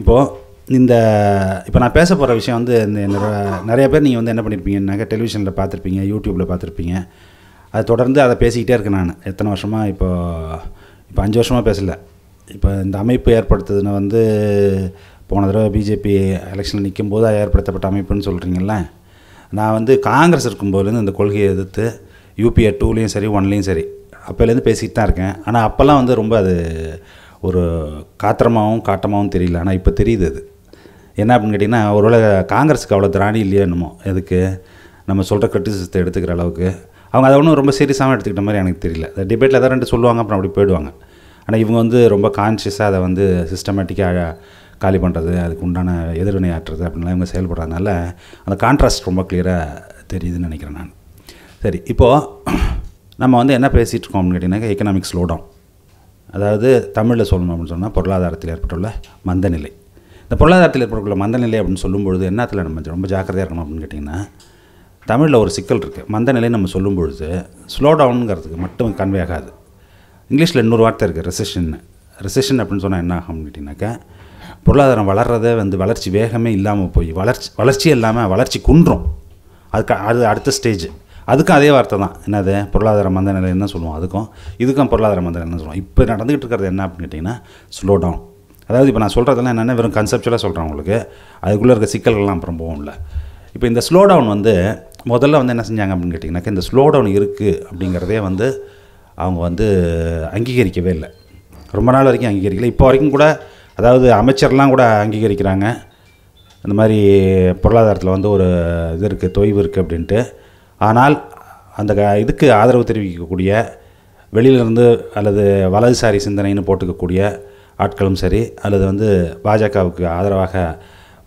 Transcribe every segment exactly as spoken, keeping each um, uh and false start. இப்போ இந்த இப்போ நான் பேச போகிற விஷயம் வந்து இந்த நிறைய பேர் நீங்கள் வந்து என்ன பண்ணியிருப்பீங்கன்னாக்கா டெலிவிஷனில் பார்த்துருப்பீங்க, யூடியூப்பில் பார்த்துருப்பீங்க. அது தொடர்ந்து அதை பேசிக்கிட்டே இருக்கேன் நான் எத்தனை வருஷமாக, இப்போ இப்போ அஞ்சு வருஷமாக பேசலை. இப்போ இந்த அமைப்பு ஏற்படுத்துதுன்னு வந்து போன தடவை பிஜேபி எலெக்ஷனில் நிற்கும்போது ஏற்படுத்தப்பட்ட அமைப்புன்னு சொல்கிறீங்கள. நான் வந்து காங்கிரஸ் இருக்கும்போதுலேருந்து இந்த கொள்கையை எதிர்த்து யூபிஏ டூலேயும் சரி ஒன்லேயும் சரி அப்போலேருந்து பேசிக்கிட்டு தான் இருக்கேன். ஆனால் அப்போல்லாம் வந்து ரொம்ப அது ஒரு காத்திரமாகவும் காட்டமாகவும் தெரியல. ஆனால் இப்போ தெரியுது அது என்ன அப்படின்னு கேட்டிங்கன்னா, ஒருவேளை காங்கிரஸுக்கு அவ்வளோ திராணி இல்லையோ என்னமோ, எதுக்கு நம்ம சொல்கிற கிரிட்டிசிசத்தை எடுத்துக்கிற அளவுக்கு அவங்க அதை ஒன்றும் ரொம்ப சீரியஸாகவும் எடுத்துக்கிட்ட மாதிரி எனக்கு தெரியல. டிபேட்டில் எதாவது ரெண்டு சொல்லுவாங்க, அப்புறம் அப்படி போயிடுவாங்க. ஆனால் இவங்க வந்து ரொம்ப கான்ஷியஸாக அதை வந்து சிஸ்டமேட்டிக்காக காலி பண்ணுறது, அதுக்கு உண்டான எதிர்வினை ஆற்றுறது அப்படின்லாம் இவங்க செயல்படுறதுனால அந்த கான்ட்ராஸ்ட் ரொம்ப கிளியராக தெரியுதுன்னு நினைக்கிறேன் நான். சரி, இப்போது நம்ம வந்து என்ன பேசிகிட்டு இருக்கோம் அப்படின்னு கேட்டிங்கன்னா, எக்கனாமிக் ஸ்லோடவுன், அதாவது தமிழில் சொல்லணும் அப்படின்னு சொன்னால் பொருளாதாரத்தில் ஏற்பட்டுள்ள மந்தநிலை. இந்த பொருளாதாரத்தில் ஏற்பட்டுள்ள மந்தநிலை அப்படின்னு சொல்லும்பொழுது என்னத்தில் நம்ம ரொம்ப ஜாக்கிரதையாக இருக்கணும் அப்படின்னு கேட்டிங்கன்னா, தமிழில் ஒரு சிக்கல் இருக்குது. மந்தநிலை நம்ம சொல்லும்பொழுது ஸ்லோ டவுனுங்கிறதுக்கு மட்டும் கன்வே ஆகாது. இங்கிலீஷில் இன்னொரு வார்த்தை இருக்குது, ரெசிஷன். ரெசிஷன் அப்படின்னு சொன்னால் என்ன ஆகும் அப்படின்னு கேட்டிங்கனாக்கா, பொருளாதாரம் வளர்கிறதே வந்து வளர்ச்சி வேகமே இல்லாமல் போய் வளர்ச்சி வளர்ச்சி இல்லாமல் வளர்ச்சி குன்றும். அதுக்கு அது அடுத்த ஸ்டேஜ். அதுக்கும் அதே வார்த்தை தான், என்னது பொருளாதார மந்த நிலைன்னு சொல்லுவோம், அதுக்கும் இதுக்கும் பொருளாதார மந்த நிலைன்னு சொல்லுவோம். இப்போ நடந்துகிட்டு இருக்கிறது என்ன அப்படின்னு கேட்டிங்கன்னா ஸ்லோ டவுன். அதாவது இப்போ நான் சொல்கிறதெல்லாம் என்னென்ன வெறும் கன்செப்சுவலாக சொல்கிறேன் உங்களுக்கு, அதுக்குள்ளே இருக்க சிக்கல்கள்லாம் அப்புறம் போகும்ல. இப்போ இந்த ஸ்லோ டவுன் வந்து முதல்ல வந்து என்ன செஞ்சாங்க அப்படின்னு கேட்டிங்கனாக்கா, இந்த ஸ்லோ டவுன் இருக்குது அப்படிங்கிறதே வந்து அவங்க வந்து அங்கீகரிக்கவே இல்லை, ரொம்ப நாள் வரைக்கும் அங்கீகரிக்கலை. இப்போ வரைக்கும் கூட அதாவது அமைச்சர்லாம் கூட அங்கீகரிக்கிறாங்க இந்த மாதிரி பொருளாதாரத்தில் வந்து ஒரு இது இருக்குது, தொய்வு இருக்குது அப்படின்ட்டு. ஆனால் அந்த இதுக்கு ஆதரவு தெரிவிக்கக்கூடிய வெளியிலிருந்து அல்லது வலதுசாரி சிந்தனைன்னு போட்டுக்கக்கூடிய ஆட்களும் சரி, அல்லது வந்து பாஜகவுக்கு ஆதரவாக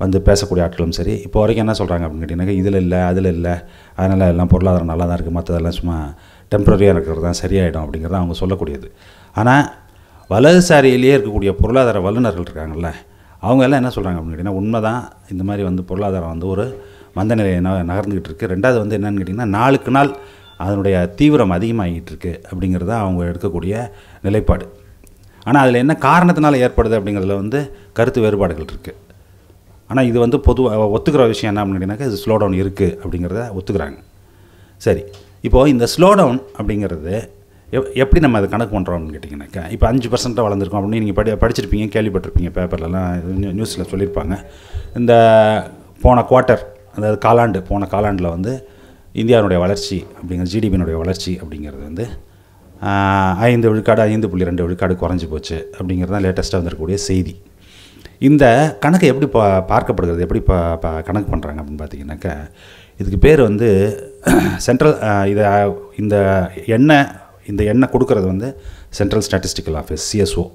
வந்து பேசக்கூடிய ஆட்களும் சரி, இப்போ வரைக்கும் என்ன சொல்கிறாங்க அப்படின்னு கேட்டிங்கனாக்கா, இதில் இல்லை அதில் இல்லை, அதனால் எல்லாம் பொருளாதாரம் நல்லா தான் இருக்குது, மற்றதெல்லாம் சும்மா டெம்பரரியாக இருக்கிறது தான், சரியாயிடும் அப்படிங்கிறத அவங்க சொல்லக்கூடியது. ஆனால் வலதுசாரியிலேயே இருக்கக்கூடிய பொருளாதார வல்லுநர்கள் இருக்காங்கள்ல, அவங்க எல்லாம் என்ன சொல்கிறாங்க அப்படின்னு கேட்டிங்கன்னா, உண்மை தான் இந்த மாதிரி வந்து பொருளாதாரம் வந்து ஒரு மந்த நிலையை ந நகர்ந்துக்கிட்டு இருக்குது. ரெண்டாவது வந்து என்னென்னு கேட்டிங்கன்னா, நாளுக்கு நாள் அதனுடைய தீவிரம் அதிகமாகிட்டு இருக்குது அப்படிங்கிறது அவங்க எடுக்கக்கூடிய நிலைப்பாடு. ஆனால் அதில் என்ன காரணத்தினால ஏற்படுது அப்படிங்கிறதுல வந்து கருத்து வேறுபாடுகள் இருக்குது. ஆனால் இது வந்து பொதுவாக ஒத்துக்கிற விஷயம் என்ன அப்படின்னு கேட்டிங்கனாக்கா, இது ஸ்லோ டவுன் இருக்குது அப்படிங்கிறத ஒத்துக்கிறாங்க. சரி, இப்போது இந்த ஸ்லோ டவுன் அப்படிங்கிறது எப் எப்படி நம்ம அதை கணக்கு பண்ணுறோம் அப்படின்னு கேட்டிங்கனாக்கா, இப்போ அஞ்சு பர்சென்ட்டாக வளர்ந்துருக்கோம் அப்படின்னு நீங்கள் படி படிச்சிருப்பீங்க, கேள்விப்பட்டிருப்பீங்க, பேப்பர்லலாம் நியூஸில் சொல்லியிருப்பாங்க. இந்த போன குவார்ட்டர், அதாவது காலாண்டு, போன காலாண்டில் வந்து இந்தியாவினுடைய வளர்ச்சி அப்படிங்கிற ஜிடிபியினுடைய வளர்ச்சி அப்படிங்கிறது வந்து ஐந்து விழுக்காடு ஐந்து புள்ளி ரெண்டு விழுக்காடு குறைஞ்சி போச்சு அப்படிங்கிறது தான் லேட்டஸ்ட்டாக வந்திருக்கக்கூடிய செய்தி. இந்த கணக்கு எப்படி பா பார்க்கப்படுகிறது எப்படி பா பா கணக்கு பண்ணுறாங்க அப்படின்னு பார்த்தீங்கன்னாக்கா, இதுக்கு பேர் வந்து சென்ட்ரல், இதை இந்த எண்ணெய் இந்த எண்ணெய் கொடுக்கறது வந்து சென்ட்ரல் ஸ்டாட்டிஸ்டிக்கல் ஆஃபீஸ், சிஎஸ்ஓ.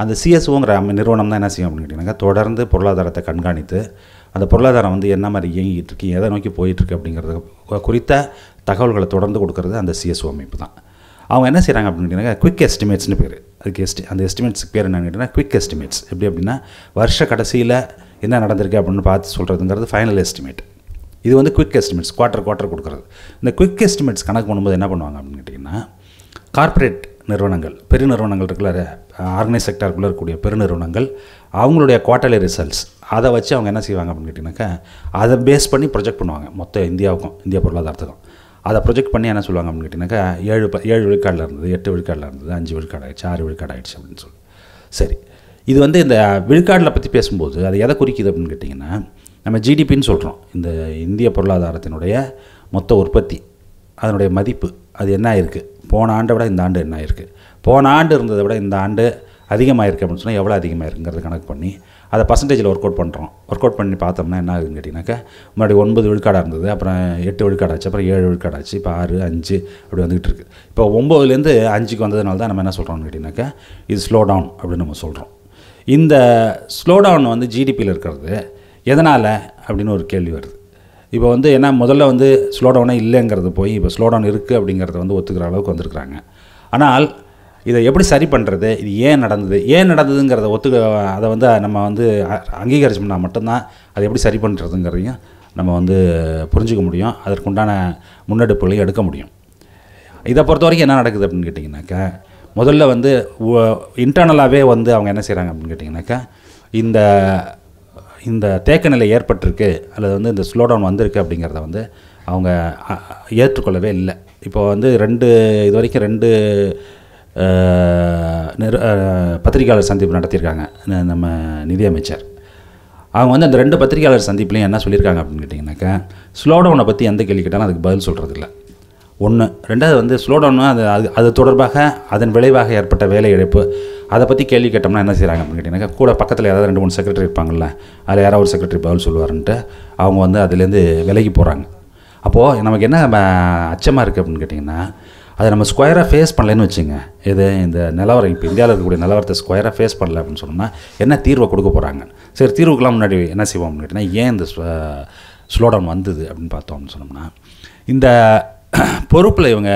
அந்த சிஎஸ்ஓங்கிற நிறுவனம் தான் என்ன செய்யும் அப்படின்னு கேட்டிங்கனாக்கா, தொடர்ந்து பொருளாதாரத்தை கண்காணித்து அந்த பொருளாதாரம் வந்து என்ன மாதிரி இயங்கிகிட்டு இருக்கு, எதை நோக்கி போயிட்டுருக்கு அப்படிங்கிறது குறித்த தகவல்களை தொடர்ந்து கொடுக்கறது அந்த சிஎஸ்ஓ அமைப்பு தான். அவங்க என்ன செய்கிறாங்க அப்படின்னு கேட்டிங்கன்னா, குவிக் எஸ்டிமேட்ஸ்னு பேர் அதுக்கு. எஸ்டி அந்த எஸ்டிமேட்ஸுக்கு பேர் என்னென்னு கேட்டிங்கன்னா குவிக் எஸ்டிமேட்ஸ். எப்படி அப்படின்னா, வருஷ கடைசியில் என்ன நடந்திருக்கு அப்படின்னு பார்த்து சொல்கிறதுங்கிறது ஃபைனல் எஸ்டிமேட். இது வந்து குவிக் எஸ்டிமேட்ஸ், குவார்ட்டர் குவார்ட்டர் கொடுக்குறது. இந்த குவிக் எஸ்டிமேட்ஸ் கணக்கு பண்ணும்போது என்ன பண்ணுவாங்க அப்படின்னு கேட்டிங்கன்னா, கார்ப்பரேட் நிறுவனங்கள், பெரு நிறுவனங்கள் இருக்குள்ள, ஆர்கனைஸ் செக்டாருக்குள்ளே இருக்கக்கூடிய பெருநிறுவனங்கள் அவங்களுடைய குவார்ட்டர்லி ரிசல்ட்ஸ் அதை வச்சு அவங்க என்ன செய்வாங்க அப்படின்னு கேட்டிங்கனாக்கா, அதை பேஸ் பண்ணி ப்ரொஜெக்ட் பண்ணுவாங்க மொத்த இந்தியாவுக்கும், இந்தியா பொருளாதாரத்துக்கும். அதை ப்ரொஜெக்ட் பண்ணி என்ன சொல்லுவாங்க அப்படின்னு கேட்டிங்கனாக்கா, ஏழு ஏழு விழுக்காடில் இருந்தது, எட்டு விழுக்காடில் இருந்தது, அஞ்சு விழுக்காடு ஆகிடுச்சு, ஆறு விழுக்காடு ஆகிடுச்சு அப்படின்னு சொல்லி. சரி, இது வந்து இந்த விழுக்காடில் பற்றி பேசும்போது அது எதை குறிக்குது அப்படின்னு கேட்டிங்கன்னா, நம்ம ஜிடிபின்னு சொல்கிறோம், இந்த இந்திய பொருளாதாரத்தினுடைய மொத்த உற்பத்தி, அதனுடைய மதிப்பு, அது என்ன ஆயிருக்கு, போன ஆண்டை விட இந்த ஆண்டு என்ன ஆயிருக்கு, போன ஆண்டு இருந்ததை விட இந்த ஆண்டு அதிகமாக இருக்குது அப்படின்னு சொன்னால் எவ்வளோ அதிகமாக இருக்குங்கிறத கணக்கு பண்ணி அதை பர்சன்டேஜில் ஒர்க் அவுட் பண்ணுறோம். ஒர்க் அவுட் பண்ணி பார்த்தோம்னா என்ன ஆகுதுன்னு கேட்டிங்கனாக்கா, முன்னாடி ஒன்பது விழுக்காடாக இருந்தது, அப்புறம் எட்டு விழுக்காடாச்சு, அப்புறம் ஏழு விழுக்காடாச்சு, இப்போ ஆறு அஞ்சு அப்படி வந்துகிட்டு இருக்குது. இப்போ ஒம்போதுலேருந்து அஞ்சுக்கு வந்ததுனால தான் நம்ம என்ன சொல்கிறோம்னு கேட்டிங்கனாக்கா, இது ஸ்லோ டவுன் அப்படின்னு நம்ம சொல்கிறோம். இந்த ஸ்லோ டவுன் வந்து ஜிடிபியில் இருக்கிறது எதனால் அப்படின்னு ஒரு கேள்வி வருது. இப்போ வந்து ஏன்னா முதல்ல வந்து ஸ்லோ டவுனே இல்லைங்கிறது போய் இப்போ ஸ்லோ டவுன் இருக்குது அப்படிங்கிறத வந்து ஒத்துக்கிற அளவுக்கு வந்திருக்கிறாங்க. ஆனால் இதை எப்படி சரி பண்ணுறது, இது ஏன் நடந்தது ஏன் நடந்ததுங்கிறத ஒத்துக்க அதை வந்து நம்ம வந்து அங்கீகரிச்சோம்னா மட்டும்தான் அதை எப்படி சரி பண்ணுறதுங்கிறதையும் நம்ம வந்து புரிஞ்சிக்க முடியும், அதற்குண்டான முன்னெடுப்புகளையும் எடுக்க முடியும். இதை பொறுத்த வரைக்கும் என்ன நடக்குது அப்படின்னு கேட்டிங்கனாக்கா, முதல்ல வந்து இன்டர்னலாகவே வந்து அவங்க என்ன செய்கிறாங்க அப்படின்னு கேட்டிங்கனாக்கா, இந்த இந்த தேக்க நிலை ஏற்பட்டிருக்கு அல்லது வந்து இந்த ஸ்லோடவுன் வந்திருக்கு அப்படிங்கிறத வந்து அவங்க ஏற்றுக்கொள்ளவே இல்லை. இப்போ வந்து ரெண்டு இது வரைக்கும் ரெண்டு பத்திரிகையாளர் சந்திப்பு நடத்தியிருக்காங்க நம்ம நிதியமைச்சர். அவங்க வந்து அந்த ரெண்டு பத்திரிகையாளர் சந்திப்புலையும் என்ன சொல்லியிருக்காங்க அப்படின்னு கேட்டிங்கனாக்கா, ஸ்லோடவுனை பற்றி எந்த கேள்வி கேட்டாலும் அதுக்கு பதில் சொல்கிறதில்ல ஒன்று. ரெண்டாவது வந்து ஸ்லோடவுன்னு அது அது அது தொடர்பாக அதன் விளைவாக ஏற்பட்ட வேலை இழப்பு அதை பற்றி கேள்வி கேட்டோம்னா என்ன செய்கிறாங்க அப்படின்னு கேட்டிங்கன்னா, கூட பக்கத்தில் யாராவது ரெண்டு மூணு செக்ரட்டரி இருப்பாங்கள்ல, அதில் யாராவது ஒரு செக்ரட்டரி பதில் சொல்லுவாருன்ட்டு அவங்க வந்து அதுலேருந்து விலகி போகிறாங்க. அப்போது நமக்கு என்ன அச்சமாக இருக்குது அப்படின்னு கேட்டிங்கன்னா, அதை நம்ம ஸ்கொயராக ஃபேஸ் பண்ணலன்னு வச்சுங்க, இது இந்த நிலவரம் இப்போ இந்தியாவில் இருக்கக்கூடிய நிலவரத்தை ஸ்கொயராக ஃபேஸ் பண்ணல அப்படின்னு சொன்னால் என்ன தீர்வை கொடுக்க போகிறாங்க? சரி, தீர்வுக்கெலாம் முன்னாடி என்ன செய்வோம் அப்படின்னு கேட்டிங்கன்னா, ஏன் இந்த ஸ்லோடவுன் வந்தது அப்படின்னு பார்த்தோம் அப்படின்னு சொன்னோம்னா, இந்த பொறுப்பில் இவங்க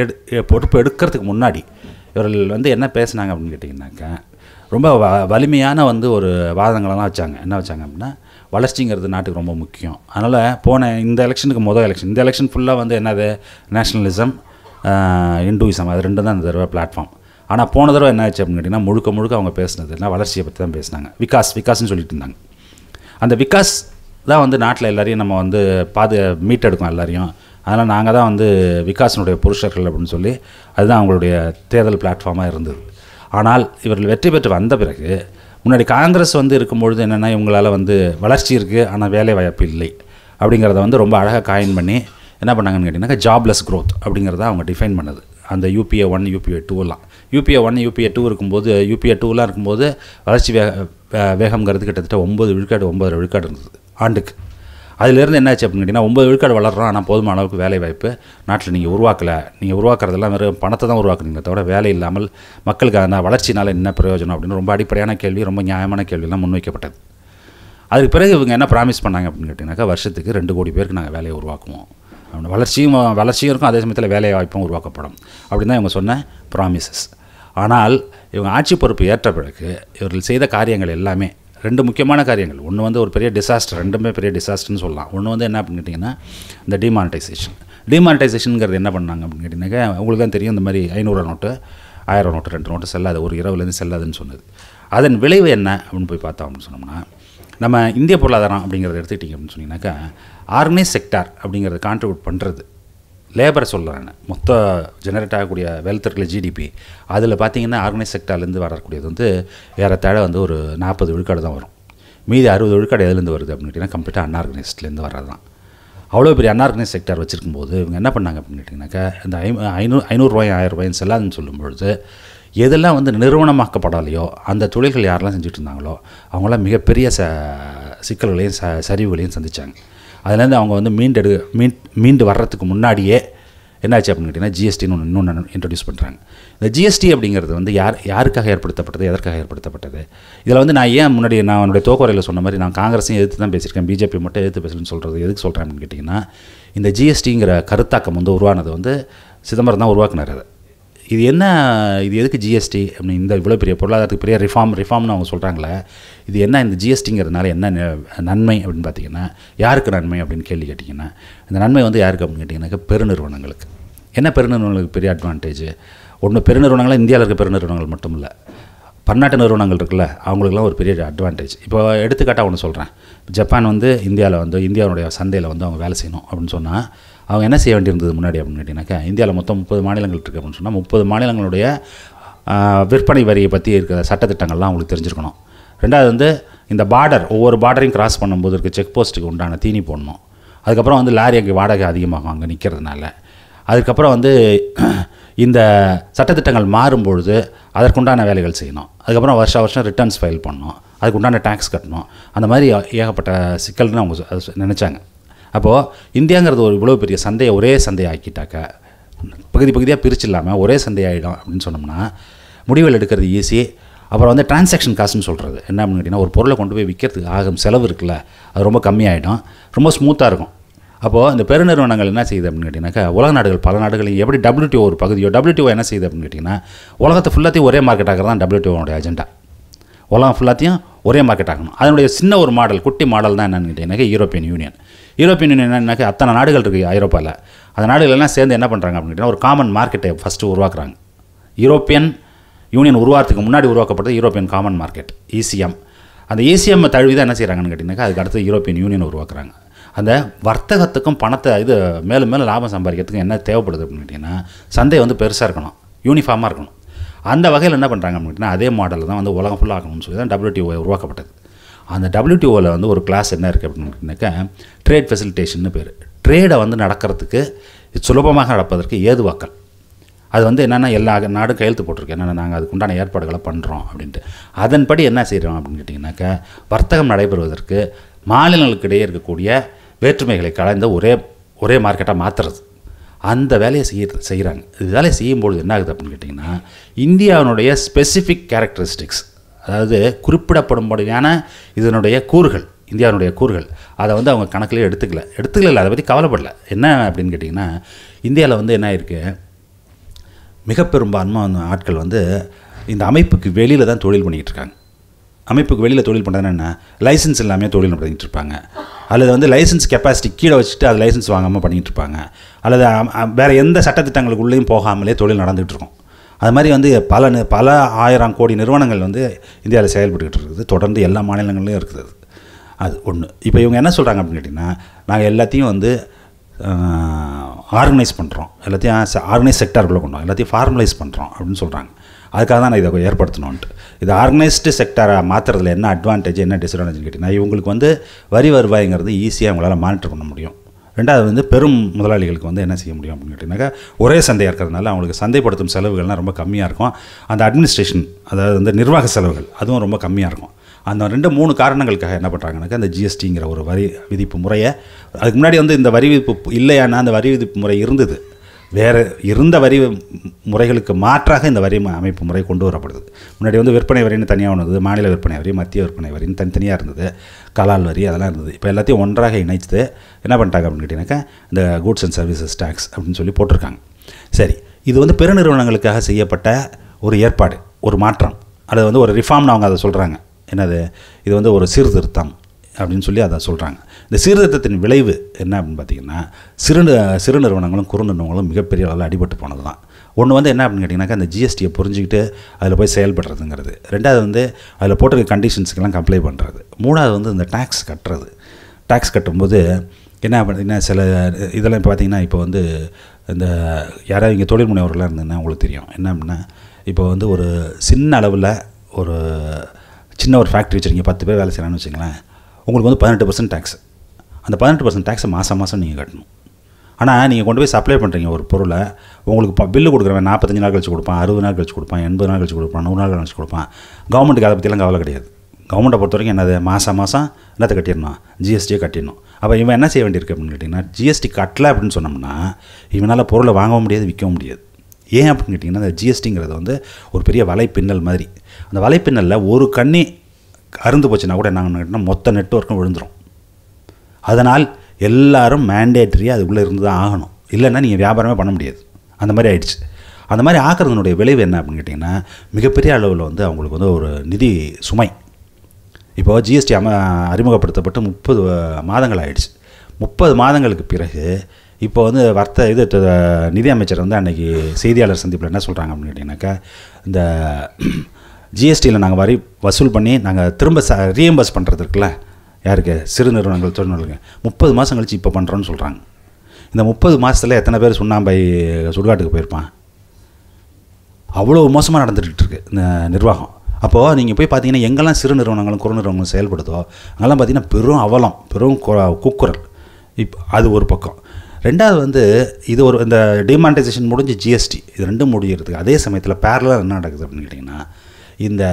எடு பொறுப்பு எடுக்கிறதுக்கு முன்னாடி இவர்கள் வந்து என்ன பேசினாங்க அப்படின்னு கேட்டிங்கனாக்கா, ரொம்ப வ வலிமையான வந்து ஒரு வாதங்களெல்லாம் வச்சாங்க. என்ன வச்சாங்க அப்படின்னா, வளர்ச்சிங்கிறது நாட்டுக்கு ரொம்ப முக்கியம், அதனால் போன இந்த எலெக்ஷனுக்கு மொதல் எலெக்ஷன் இந்த எலெக்ஷன் ஃபுல்லாக வந்து என்னது நேஷ்னலிசம் இந்துவிசம் அது ரெண்டும் தான் இந்த தடவை பிளாட்ஃபார்ம். ஆனால் போன தடவை என்ன ஆச்சு அப்படின்னு கேட்டிங்கன்னா, முழுக்க முழுக்க அவங்க பேசுனதுன்னா வளர்ச்சியை பற்றி தான் பேசினாங்க, விகாஸ் விகாஸ்ன்னு சொல்லிட்டு இருந்தாங்க. அந்த விகாஸ் தான் வந்து நாட்டில் எல்லோரையும் நம்ம வந்து பாது மீட்டெடுக்கும் எல்லாரையும், அதனால் நாங்கள் தான் வந்து விகாசனுடைய புருஷர்கள் அப்படின்னு சொல்லி அதுதான் அவங்களுடைய தேர்தல் பிளாட்ஃபார்மாக இருந்தது. ஆனால் இவர்கள் வெற்றி பெற்று வந்த பிறகு முன்னாடி காங்கிரஸ் வந்து இருக்கும்பொழுது என்னென்னா, இவங்களால் வந்து வளர்ச்சி இருக்குது ஆனால் வேலை வாய்ப்பு இல்லை அப்படிங்கிறத வந்து ரொம்ப அழகாக காயின் பண்ணி என்ன பண்ணாங்கன்னு கேட்டிங்கனாக்கா, ஜாப்லெஸ் க்ரோத் அப்படிங்கிறத அவங்க டிஃபைன் பண்ணுது. அந்த யூபிஏ ஒன் யூபிஏ டூலாம் யூபிஏ ஒன் யூபிஏ டூ இருக்கும்போது யூபிஏ டூலாம் இருக்கும்போது வளர்ச்சி வேக வேகம்ங்கிறது கிட்டத்தட்ட ஒம்பது விழுக்காடு ஒம்பது விழுக்காடு இருந்தது ஆண்டுக்கு. அதிலேருந்து என்ன ஆச்சு அப்படின்னு கேட்டிங்கன்னா, ஒம்பது விழுக்காடு வளர்கிறோம் ஆனால் போதுமான அளவுக்கு வேலை வாய்ப்பு நாட்டில் நீங்கள் உருவாக்கலை, நீங்கள் உருவாக்குறதெல்லாம் வெறும் பணத்தை தான் உருவாக்குறீங்களே தவிர வேலை இல்லாமல் மக்களுக்கு அந்த வளர்ச்சினால் என்ன பிரயோஜனம் அப்படின்னு ரொம்ப அடிப்படையான கேள்வி, ரொம்ப நியாயமான கேள்வியெல்லாம் முன்வைக்கப்பட்டது. அதுக்கு பிறகு இவங்க என்ன ப்ராமிஸ் பண்ணாங்க அப்படின்னு கேட்டிங்கனாக்கா, வருஷத்துக்கு ரெண்டு கோடி பேருக்கு நாங்கள் வேலையை உருவாக்குவோம், வளர்ச்சியும் வளர்ச்சியும் இருக்கும் அதே சமயத்தில் வேலை வாய்ப்பும் உருவாக்கப்படும் அப்படின்னு தான் இவங்க சொன்ன ப்ராமிசஸ். ஆனால் இவங்க ஆட்சி பொறுப்பு ஏற்ற பிறகு இவர்கள் செய்த காரியங்கள் எல்லாமே ரெண்டு முக்கியமான காரியங்கள். ஒன்று வந்து ஒரு பெரிய டிசாஸ்டர், ரெண்டுமே பெரிய டிசாஸ்டர்னு சொல்லலாம். ஒன்று வந்து என்ன அப்படின்னு கேட்டிங்கன்னா, இந்த டிமானிட்டைசேஷன் டிமானிட்டைசேஷனுங்கிறது என்ன பண்ணாங்க அப்படின்னு கேட்டிங்கனாக்கா, உங்களுக்கு தான் தெரியும் இந்த மாதிரி ஐநூறு நோட்டு ஆயிரம் நோட்டு ரெண்டு நோட்டு செல்லாது, ஒரு இரவுலேருந்து செல்லாதுன்னு சொன்னது. அதன் விளைவு என்ன அப்படின்னு போய் பார்த்தோம் அப்படின்னு சொன்னோம்னா, நம்ம இந்திய பொருளாதாரம் அப்படிங்கிறத எடுத்துக்கிட்டிங்க அப்படின்னு சொன்னிங்கனாக்கா, ஆர்கனைஸ் செக்டார் அப்படிங்கிறத கான்ட்ரிபியூட் பண்ணுறது லேபரை சொல்கிறேன், மொத்த ஜெனரேட் ஆகக்கூடிய வெல்த் இருக்கிற ஜிடிபி அதில் பார்த்திங்கன்னா ஆர்கனைஸ் செக்டார்லேருந்து வரக்கூடியது வந்து ஏறத்தாழ வந்து ஒரு நாற்பது விழுக்காடு தான் வரும். மீதி அறுபது விழுக்காடு எதுலேருந்து வருது அப்படின்னு கேட்டிங்கன்னா, கம்ப்ளீட்டாக அன்ஆர்கனைஸ்ட்லேருந்து வர்றது தான். அவ்வளோ பெரிய அன்ஆர்கனைஸ் செக்டார் வச்சுருக்கும் போது இவங்க என்ன பண்ணாங்க அப்படின்னு கேட்டிங்கனாக்கா, இந்த ஐ ஐநூறு ஐநூறுரூவாயும் ஆயிரம் ரூபாயின்னு செல்லாதுன்னு சொல்லும்பொழுது எதெல்லாம் வந்து நிறுவனமாக்கப்படாலையோ அந்த தொழில்கள் யாரெல்லாம் செஞ்சுட்டு இருந்தாங்களோ அவங்களாம் மிகப்பெரிய ச சிக்கல்களையும் ச சரிவுகளையும் சந்தித்தாங்க. அதுலேருந்து அவங்க வந்து மீண்டெடு மீன் மீண்டு வர்றதுக்கு முன்னாடியே என்னாச்சு அப்படின்னு கேட்டிங்கன்னா, ஜிஎஸ்டின்னு ஒன்று இன்னொன்று இன்ட்ரடியூஸ் பண்ணுறாங்க. இந்த ஜிஎஸ்டி அப்படிங்கிறது வந்து யார் யாருக்காக ஏற்படுத்தப்பட்டது, எதற்காக ஏற்படுத்தப்பட்டது? இதில் வந்து நான் ஏன் முன்னாடி நான் என்னுடைய தோக்குறையில் சொன்ன மாதிரி நான் காங்கிரஸையும் எதிர்த்து தான் பேசியிருக்கேன், பிஜேபி மட்டும் எதிர்த்து பேசலன்னு சொல்கிறது எதுக்கு சொல்கிறேன் அப்படின்னு கேட்டிங்கன்னா, இந்த ஜிஎஸ்டிங்கிற கருத்தாக்கம் வந்து உருவானது வந்து சிதம்பரம் தான் உருவாக்குனார். அது இது என்ன, இது எதுக்கு ஜிஎஸ்டி அப்படின்னு இந்த இவ்வளோ பெரிய பொருளாதாரத்துக்கு பெரிய ரிஃபார்ம் ரிஃபார்ம்னு அவங்க சொல்கிறாங்களே, இது என்ன இந்த ஜிஎஸ்டிங்கிறதுனால என்ன நன்மை அப்படின்னு பார்த்திங்கன்னா, யாருக்கு நன்மை அப்படின்னு கேள்வி கேட்டிங்கன்னா, இந்த நன்மை வந்து யாருக்கு அப்படின்னு கேட்டிங்கனாக்கா, பெருநிறுவனங்களுக்கு. என்ன பெருநிறுவனங்களுக்கு பெரிய அட்வான்டேஜ்? ஒன்று, பெருநிறுவனங்களே இந்தியாவில் இருக்க பெருநிறுவனங்கள் மட்டும் இல்லை, பன்னாட்டு நிறுவனங்கள் இருக்குல்ல, அவங்களுக்குலாம் ஒரு பெரிய அட்வான்டேஜ். இப்போ எடுத்துக்காட்டாக ஒன்று சொல்கிறேன், ஜப்பான் வந்து இந்தியாவில் வந்து இந்தியாவுடைய சந்தையில் வந்து அவங்க வேலை செய்யணும் அப்படின்னு சொன்னால் அவங்க என்ன செய்ய வேண்டியிருந்தது முன்னாடி அப்படின்னு கேட்டிங்கனாக்கா, இந்தியாவில் மொத்தம் முப்பது மாநிலங்கள் இருக்குது அப்படின்னு சொன்னால் முப்பது மாநிலங்களுடைய விற்பனை வரியை பற்றி இருக்கிற சட்டத்திட்டங்கள்லாம் அவங்களுக்கு தெரிஞ்சிருக்கணும். ரெண்டாவது வந்து இந்த பார்டர் ஒவ்வொரு பார்டரையும் கிராஸ் பண்ணும்போது இருக்க செக் போஸ்ட்டுக்கு உண்டான தீனி போடணும். அதுக்கப்புறம் வந்து லாரி அங்கே வாடகை அதிகமாகும் அங்கே நிற்கிறதுனால. அதுக்கப்புறம் வந்து இந்த சட்டத்திட்டங்கள் மாறும்பொழுது அதற்குண்டான வேலைகள் செய்யணும். அதுக்கப்புறம் வருஷ வருஷம் ரிட்டர்ன்ஸ் ஃபைல் பண்ணணும், அதுக்குண்டான டேக்ஸ் கட்டணும். அந்த மாதிரி ஏகப்பட்ட சிக்கல்னு அவங்க நினச்சாங்க. அப்போது இந்தியாங்கிறது ஒரு இவ்வளோ பெரிய சந்தையை ஒரே சந்தையாக்கிட்டாக்கா, பகுதி பகுதியாக பிரிச்சு இல்லாமல் ஒரே சந்தையாகிடும் அப்படின்னு சொன்னோம்னா முடிவுகள் எடுக்கிறது ஈஸி. அப்புறம் வந்து டிரான்சாக்ஷன் காசுன்னு சொல்கிறது என்ன அப்படின்னு கேட்டிங்கன்னா, ஒரு பொருளை கொண்டு போய் விற்கிறதுக்கு ஆகும் செலவு இருக்குல்ல, அது ரொம்ப கம்மியாகிடும், ரொம்ப ஸ்மூத்தாக இருக்கும். அப்போது இந்த பெருநிறுவனங்கள் என்ன செய்யுது அப்படின்னு கேட்டிங்கனாக்கா, உலக நாடுகள் பல நாடுகளையும் எப்படி டபிள்யூடிஓ ஒரு பகுதியோ டபிள்யூடிஓ என்ன செய்யுது அப்படின்னு கேட்டிங்கன்னா, உலகத்தை ஃபுல்லாத்தையும் ஒரே மார்க்கெட் ஆகிறது தான் டபிள்யூடிஓனுடைய அஜெண்டா. உலகம் ஃபுல்லாத்தையும் ஒரே மார்க்கெட் ஆகணும். அதனுடைய சின்ன ஒரு மாடல், குட்டி மாடல் தான் என்னன்னு கேட்டிங்கனாக்கா, யூரோப்பியன் யூனியன். யூரோப்பியன் யூனியன் என்னன்னாக்கா, அத்தனை நாடுகள் இருக்குது ஐரோப்பாவில், அந்த நாடுகள்லாம் சேர்ந்து என்ன பண்ணுறாங்க அப்படின்னு கேட்டிங்கன்னா, ஒரு காமன் மார்க்கெட்டை ஃபஸ்ட்டு உருவாக்குறாங்க. யூரோப்பியன் யூனியன் உருவாகிறதுக்கு முன்னாடி உருவாக்கப்பட்டது யூரோப்பியன் காமன் மார்க்கெட், இசிஎம். அந்த ஏசிஎம் தழுவி தான் என்ன செய்கிறாங்கன்னு கேட்டிங்கனாக்கா அதுக்கு அடுத்து யூரோப்பியன் யூனியன் உருவாக்குறாங்க. அந்த வர்த்தகத்துக்கும் பணத்தை இது மேலும் மேலும் லாபம் சம்பாதிக்கிறதுக்கு என்ன தேவைப்படுது அப்படின்னு கேட்டிங்கன்னா சந்தை வந்து பெருசாக இருக்கணும், யூனிஃபார்மாக இருக்கணும். அந்த வகையில் என்ன பண்ணுறாங்க அப்படின்னு கேட்டிங்கன்னா அதே மாடலில் தான் வந்து உலகம் ஃபுல்லாக ஆகணும்னு சொல்லி தான் டபிள்யூடிஓ உருவாக்கப்பட்டது. அந்த டபிள்யூடிஓவில் வந்து ஒரு கிளாஸ் என்ன இருக்குது அப்படின்னு கேட்டிங்கனாக்கா ட்ரேட் ஃபெசிலிட்டேஷன்னு பேர். ட்ரேடை வந்து நடக்கிறதுக்கு சுலபமாக நடப்பதற்கு ஏதுவாக்கல். அது வந்து என்னென்னா எல்லா நாடும் கையெழுத்து போட்டிருக்கு, என்னென்னா நாங்கள் அதுக்குண்டான ஏற்பாடுகளை பண்ணுறோம் அப்படின்ட்டு. அதன்படி என்ன செய்கிறோம் அப்படின்னு கேட்டிங்கனாக்கா வர்த்தகம் நடைபெறுவதற்கு மாநிலங்களுக்கு இடையே இருக்கக்கூடிய வேற்றுமைகளை கலந்த ஒரே ஒரே மார்க்கெட்டாக மாற்றுறது. அந்த வேலையை செய்ய செய்கிறாங்க இது வேலையை செய்யும்பொழுது என்ன ஆகுது அப்படின்னு கேட்டிங்கன்னா இந்தியாவினுடைய ஸ்பெசிஃபிக் கேரக்டரிஸ்டிக்ஸ், அதாவது குறிப்பிடப்படும்படியான இதனுடைய கூறுகள், இந்தியாவினுடைய கூறுகள், அதை வந்து அவங்க கணக்கிலே எடுத்துக்கல எடுத்துக்கல அதை பற்றி கவலைப்படலை. என்ன அப்படின்னு கேட்டிங்கன்னா இந்தியாவில் வந்து என்ன ஆயிருக்கு, மிகப்பெரும்பான்மையான ஆட்கள் வந்து இந்த அமைப்புக்கு வெளியில் தான் தொழில் பண்ணிக்கிட்டு இருக்காங்க. அமைப்புக்கு வெளியில் தொழில் பண்ணுறதுன்னா என்ன, லைசன்ஸ் இல்லாமல் தொழில் பண்ணிக்கிட்டு இருப்பாங்க, அல்லது வந்து லைசன்ஸ் கெப்பாசிட்டி கீழே வச்சுட்டு அது லைசன்ஸ் வாங்காமல் பண்ணிகிட்டு இருப்பாங்க, அல்லது வேறு எந்த சட்டத்திட்டங்களுக்குள்ளேயும் போகாமலே தொழில் நடந்துகிட்ருக்கும். அது மாதிரி வந்து பல பல ஆயிரம் கோடி நிறுவனங்கள் வந்து இந்தியாவில் செயல்பட்டுக்கிட்டு இருக்குது, தொடர்ந்து எல்லா மாநிலங்களிலும் இருக்குது. அது ஒன்று. இப்போ இவங்க என்ன சொல்கிறாங்க அப்படின்னு கேட்டிங்கன்னா நாங்கள் எல்லாத்தையும் வந்து ஆர்கனைஸ் பண்ணுறோம், எல்லாத்தையும் ஆர்கனைஸ் செக்டாருக்குள்ளே கொண்டோம், எல்லாத்தையும் ஃபார்மலைஸ் பண்ணுறோம் அப்படின்னு சொல்கிறாங்க. அதுக்காக தான் நான் இதை ஏற்படுத்தணுன்ட்டு. இது ஆர்கனைஸ்டு செக்டாரை மாற்றுறதுல என்ன அட்வான்டேஜ் என்ன டிஸ்அட்வான்டேஜ்னு கேட்டிங்கன்னா இவங்களுக்கு வந்து வரி வருவாய்ங்கிறது ஈஸியாக அவங்களால் மானிட்டர் பண்ண முடியும். ரெண்டாவது வந்து பெரும் முதலாளிகளுக்கு வந்து என்ன செய்ய முடியும் அப்படின்னு கேட்டிங்கனாக்கா ஒரே சந்தையாக இருக்கிறதுனால அவங்களுக்கு சந்தைப்படுத்தும் செலவுகள்லாம் ரொம்ப கம்மியாக இருக்கும். அந்த அட்மினிஸ்ட்ரேஷன், அதாவது வந்து நிர்வாக செலவுகள், அதுவும் ரொம்ப கம்மியாக இருக்கும். அந்த ரெண்டு மூணு காரணங்களுக்காக என்ன பண்ணுறாங்கனாக்கா அந்த ஜிஎஸ்டிங்கிற ஒரு வரி விதிப்பு முறையை, அதுக்கு முன்னாடி வந்து இந்த வரி விதிப்பு இல்லையானா அந்த வரி விதிப்பு முறை இருந்தது, வேறு இருந்த வரி முறைகளுக்கு மாற்றாக இந்த வரி அமைப்பு முறை கொண்டு வரப்படுது. முன்னாடி வந்து விற்பனை வரின்னு தனியாக இருந்தது, மாநில விற்பனை வரி, மத்திய விற்பனை வரின்னு தனித்தனியாக இருந்தது, கலால் வரி அதெல்லாம் இருந்தது. இப்போ எல்லாத்தையும் ஒன்றாக இணைத்து என்ன பண்ணிட்டாங்க அப்படின்னு கேட்டிங்கனாக்கா இந்த கூட்ஸ் அண்ட் சர்வீசஸ் டேக்ஸ் அப்படின்னு சொல்லி போட்டிருக்காங்க. சரி, இது வந்து பெருநிறுவனங்களுக்காக செய்யப்பட்ட ஒரு ஏற்பாடு, ஒரு மாற்றம், அது வந்து ஒரு ரிஃபார்ம்னு அவங்க அதை சொல்கிறாங்க. என்னது, இது வந்து ஒரு சீர்திருத்தம் அப்படின்னு சொல்லி அதை சொல்கிறாங்க. இந்த சீர்திருத்தத்தின் விளைவு என்ன அப்படின்னு பார்த்தீங்கன்னா சிறு சிறு நிறுவனங்களும் குறு நிறுவனங்களும் மிகப்பெரிய அளவில் அடிபட்டு போனது தான். ஒன்று வந்து என்ன அப்படின்னு கேட்டிங்கனாக்கா அந்த ஜிஎஸ்டியை புரிஞ்சுக்கிட்டு அதில் போய் செயல்படுறதுங்கிறது. ரெண்டாவது வந்து அதில் போட்டிருக்க கண்டிஷன்ஸுக்கெல்லாம் கம்ப்ளை பண்ணுறது. மூணாவது வந்து இந்த டேக்ஸ் கட்டுறது. டேக்ஸ் கட்டும்போது என்ன பார்த்தீங்கன்னா சில இதெல்லாம் இப்போ பார்த்திங்கன்னா இப்போ வந்து இந்த யாராவது இங்கே தொழில் முனைவர்களாக இருந்ததுன்னா உங்களுக்கு தெரியும் என்ன அப்படின்னா இப்போ வந்து ஒரு சின்ன அளவில் ஒரு சின்ன ஒரு ஃபேக்ட்ரி வச்சுருக்கீங்க, பத்து பேர் வேலை செய்யலான்னு வச்சுங்களேன், உங்களுக்கு வந்து பதினெட்டு பர்சன்ட் டேக்ஸ். அந்த பதினெட்டு பர்சன்ட் டேக்ஸை மாதம் மாதம் நீங்கள் கட்டணும். ஆனால் நீங்கள் கொண்டு போய் சப்ளை பண்ணுறீங்க ஒரு பொருளை, உங்களுக்கு இப்போ பில்லு கொடுக்குறவன் நாற்பத்தஞ்சு நாள் கழிச்சு கொடுப்பான், அறுபது நாள் கழிச்சு கொடுப்பான், எண்பது நாள் கழிச்சு கொடுப்பான், நூறு நாள் கழிச்சு கொடுப்பான். கவர்மெண்ட்டுக்கு அதை பற்றிலாம் கவலை கிடையாது. கவர்மெண்ட்டை பொறுத்த வரைக்கும் என்னது, மாதம் மாதம் என்னத்தை கட்டிடணும், ஜிஎஸ்டியை கட்டிடணும். அப்போ இவன் என்ன செய்ய வேண்டியிருக்கு அப்படின்னு கேட்டிங்கன்னா ஜிஎஸ்டி கட்டலை அப்படின்னு சொன்னோம்னா இவனால் பொருளை வாங்கவும் முடியாது, விற்கவும் முடியாது. ஏன் அப்படின்னு கேட்டிங்கன்னா அந்த ஜிஎஸ்டிங்கிறது வந்து ஒரு பெரிய வலைப்பின்னல் மாதிரி. அந்த வலைப்பின்னலில் ஒரு கண்ணி அருந்து போச்சுன்னா கூட என்ன கேட்டிங்கன்னா மொத்த நெட்வொர்க்கும் விழுந்துடும். அதனால் எல்லோரும் மேண்டேட்ரியாக அதுக்குள்ளே இருந்து தான் ஆகணும், இல்லைன்னா நீங்கள் வியாபாரமே பண்ண முடியாது. அந்த மாதிரி ஆயிடுச்சு. அந்த மாதிரி ஆக்கிறதுனுடைய விளைவு என்ன அப்படின்னு கேட்டிங்கன்னா மிகப்பெரிய அளவில் வந்து அவங்களுக்கு வந்து ஒரு நிதி சுமை. இப்போது ஜிஎஸ்டி அம அறிமுகப்படுத்தப்பட்டு முப்பது மாதங்கள் ஆயிடுச்சு. முப்பது மாதங்களுக்கு பிறகு இப்போ வந்து வர்த்த இது நிதியமைச்சர் வந்து அன்றைக்கி செய்தியாளர் சந்திப்பில் என்ன சொல்கிறாங்க அப்படின்னு கேட்டிங்கனாக்கா இந்த ஜிஎஸ்டியில் நாங்கள் வரி வசூல் பண்ணி நாங்கள் திரும்ப ச ரீஎம்பர்ஸ் பண்ணுறது இருக்குல்ல, யாருக்கு, சிறு நிறுவனங்கள் தொழில்நுட்பங்க, முப்பது மாதம் கழித்து இப்போ பண்ணுறோன்னு சொல்கிறாங்க. இந்த முப்பது மாதத்தில் எத்தனை பேர் சுண்ணாம்பை சுடுகாட்டுக்கு போயிருப்பான்? அவ்வளோ மோசமாக நடந்துகிட்டு இருக்குது இந்த நிர்வாகம். அப்போது நீங்கள் போய் பார்த்தீங்கன்னா எங்கெல்லாம் சிறு நிறுவனங்களும் குறு நிறுவனங்களும் செயல்படுதோ அங்கெல்லாம் பார்த்தீங்கன்னா பெரும் அவலம், பெரும் கூக்குரல். இப்போ அது ஒரு பக்கம். ரெண்டாவது வந்து இது ஒரு இந்த டிமானிட்டைசேஷன் முடிஞ்சு ஜிஎஸ்டி இது ரெண்டும் முடிகிறதுக்கு அதே சமயத்தில் பேரலாக என்ன நடக்குது அப்படின்னு கேட்டிங்கன்னா இந்த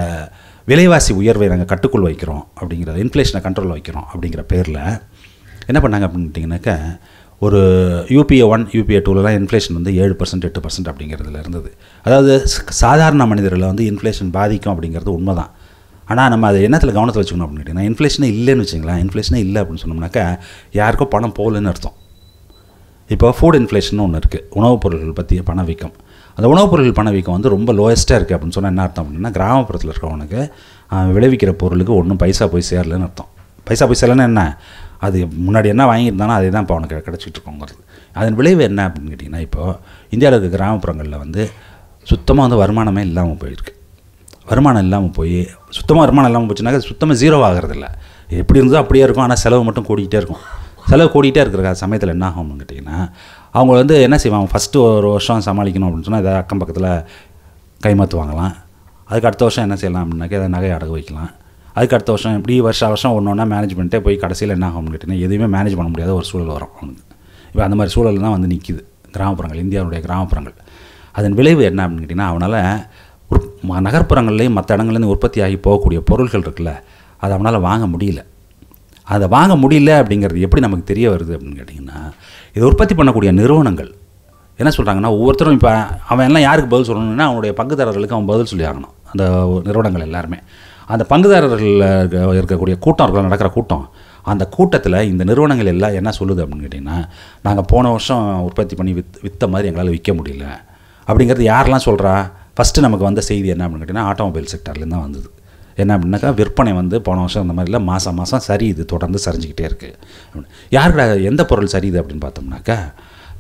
விலைவாசி உயர்வை நாங்கள் கட்டுக்குள் வைக்கிறோம் அப்படிங்கிறது, இன்ஃப்ளேஷனை கண்ட்ரோல் வைக்கிறோம் அப்படிங்கிற பேரில் என்ன பண்ணாங்க அப்படின்னு கேட்டிங்கனாக்கா ஒரு யூபிஏ ஒன் யூபிஏ டூலலாம் இன்ஃப்ளேஷன் வந்து ஏழு பர்சன்ட் எட்டு பர்சன்ட் அப்படிங்கிறதுல இருந்தது. அதாவது சாதாரண மனிதர்களை வந்து இன்ஃப்ளேஷன் பாதிக்கும் அப்படிங்கிறது உண்மை தான். ஆனால் நம்ம அதை என்னத்தில் கவனத்தில் வச்சுக்கணும் அப்படின்னு கேட்டிங்கன்னா இன்ஃப்ளேஷனே இல்லைன்னு வச்சுங்களேன், இன்ஃப்ளேஷனே இல்லை அப்படின்னு சொன்னோம்னாக்கா யாருக்கோ பணம் போகலன்னு அர்த்தம். இப்போ ஃபுட் இன்ஃப்ளேஷன் ஒன்று இருக்குது, உணவுப் பொருட்கள் பற்றிய பணவீக்கம். அந்த உணவுப் பொருட்கள் பணவீக்கம் வந்து ரொம்ப லோயஸ்ட்டாக இருக்குது அப்படின்னு சொன்னால் என்ன அர்த்தம் அப்படின்னா கிராமப்புறத்தில் இருக்கிறவனுக்கு விளைவிக்கிற பொருளுக்கு ஒன்றும் பைசா போய் சேரலன்னு அர்த்தம். பைசா போய் சேரலன்னு என்ன, அது முன்னாடி என்ன வாங்கியிருந்தானோ அதே தான் இப்போ அவனுக்கு கிடச்சிட்டு இருக்கோங்கிறது. அதன் விளைவு என்ன அப்படின்னு கேட்டிங்கன்னா இப்போது இந்தியாவில் இருக்க கிராமப்புறங்களில் வந்து சுத்தமாக வந்து வருமானமே இல்லாமல் போயிருக்கு. வருமானம் இல்லாமல் போய் சுத்தமாக வருமானம் இல்லாமல் போச்சுனாக்கா சுத்தமாக ஜீரோ ஆகிறதில்ல. எப்படி இருந்தோ அப்படியே இருக்கும், ஆனால் செலவு மட்டும் கூடிக்கிட்டே இருக்கும். செலவு கூடிகிட்டே இருக்கிற சமயத்தில் என்ன ஆகும்னு கேட்டிங்கன்னா, அவங்க வந்து என்ன செய்வாங்க, ஃபஸ்ட்டு ஒரு வருஷம் சமாளிக்கணும் அப்படின்னு சொன்னால் எதாவது அக்கம் பக்கத்தில் கைமாற்று வாங்கலாம். அதுக்கு அடுத்த வருஷம் என்ன செய்யலாம் அப்படின்னாக்கா எதாவது நகையை அடகு வைக்கலாம். அதுக்கு அடுத்த வருஷம் இப்படி வருஷம் வருஷம் ஒன்று ஒன்றா மேனேஜ் பண்ணிட்டே போய் கடைசியில் என்ன ஆகும்னு கேட்டிங்கன்னா எதுவுமே மேனேஜ் பண்ண முடியாத ஒரு சூழல் வரும் அவனுக்கு. இப்போ அந்த மாதிரி சூழல் தான் வந்து நிற்கிது கிராமப்புறங்கள், இந்தியாவுடைய கிராமப்புறங்கள். அதன் விளைவு என்ன அப்படின்னு கேட்டிங்கன்னா, அவனால் நகர்ப்புறங்கள்லேயும் மற்ற இடங்கள்லேருந்து உற்பத்தி ஆகி போகக்கூடிய பொருட்கள் இருக்குல்ல, அதை அவனால் வாங்க முடியல. அதை வாங்க முடியல அப்படிங்கிறது எப்படி நமக்கு தெரிய வருது அப்படின்னு கேட்டிங்கன்னா, இதை உற்பத்தி பண்ணக்கூடிய நிறுவனங்கள் என்ன சொல்கிறாங்கன்னா, ஒவ்வொருத்தரும் இப்போ அவன் எல்லாம் யாருக்கு பதில் சொல்லணும்னா அவனுடைய பங்குதாரர்களுக்கு அவன் பதில் சொல்லி ஆகணும். அந்த நிறுவனங்கள் எல்லாருமே அந்த பங்குதாரர்கள் இருக்கக்கூடிய கூட்டம் இருக்கலாம், நடக்கிற கூட்டம், அந்த கூட்டத்தில் இந்த நிறுவனங்கள் எல்லாம் என்ன சொல்லுது அப்படின்னு கேட்டிங்கன்னா, நாங்கள் போன வருஷம் உற்பத்தி பண்ணி வித் விற்ற மாதிரி எங்களால் விற்க முடியல அப்படிங்கிறது யாரெல்லாம் சொல்கிறா. ஃபஸ்ட்டு நமக்கு வந்த செய்தி என்ன அப்படின்னு கேட்டிங்கன்னா, ஆட்டோமொபைல் செக்டர்லேருந்து தான் வந்தது. என்ன அப்படின்னாக்கா, விற்பனை வந்து போன வருஷம் அந்த மாதிரில மாதம் மாதம் சரி இது தொடர்ந்து சரிஞ்சிக்கிட்டே இருக்குது. யாருக்கா எந்த பொருள் சரியுது அப்படின்னு பார்த்தோம்னாக்கா,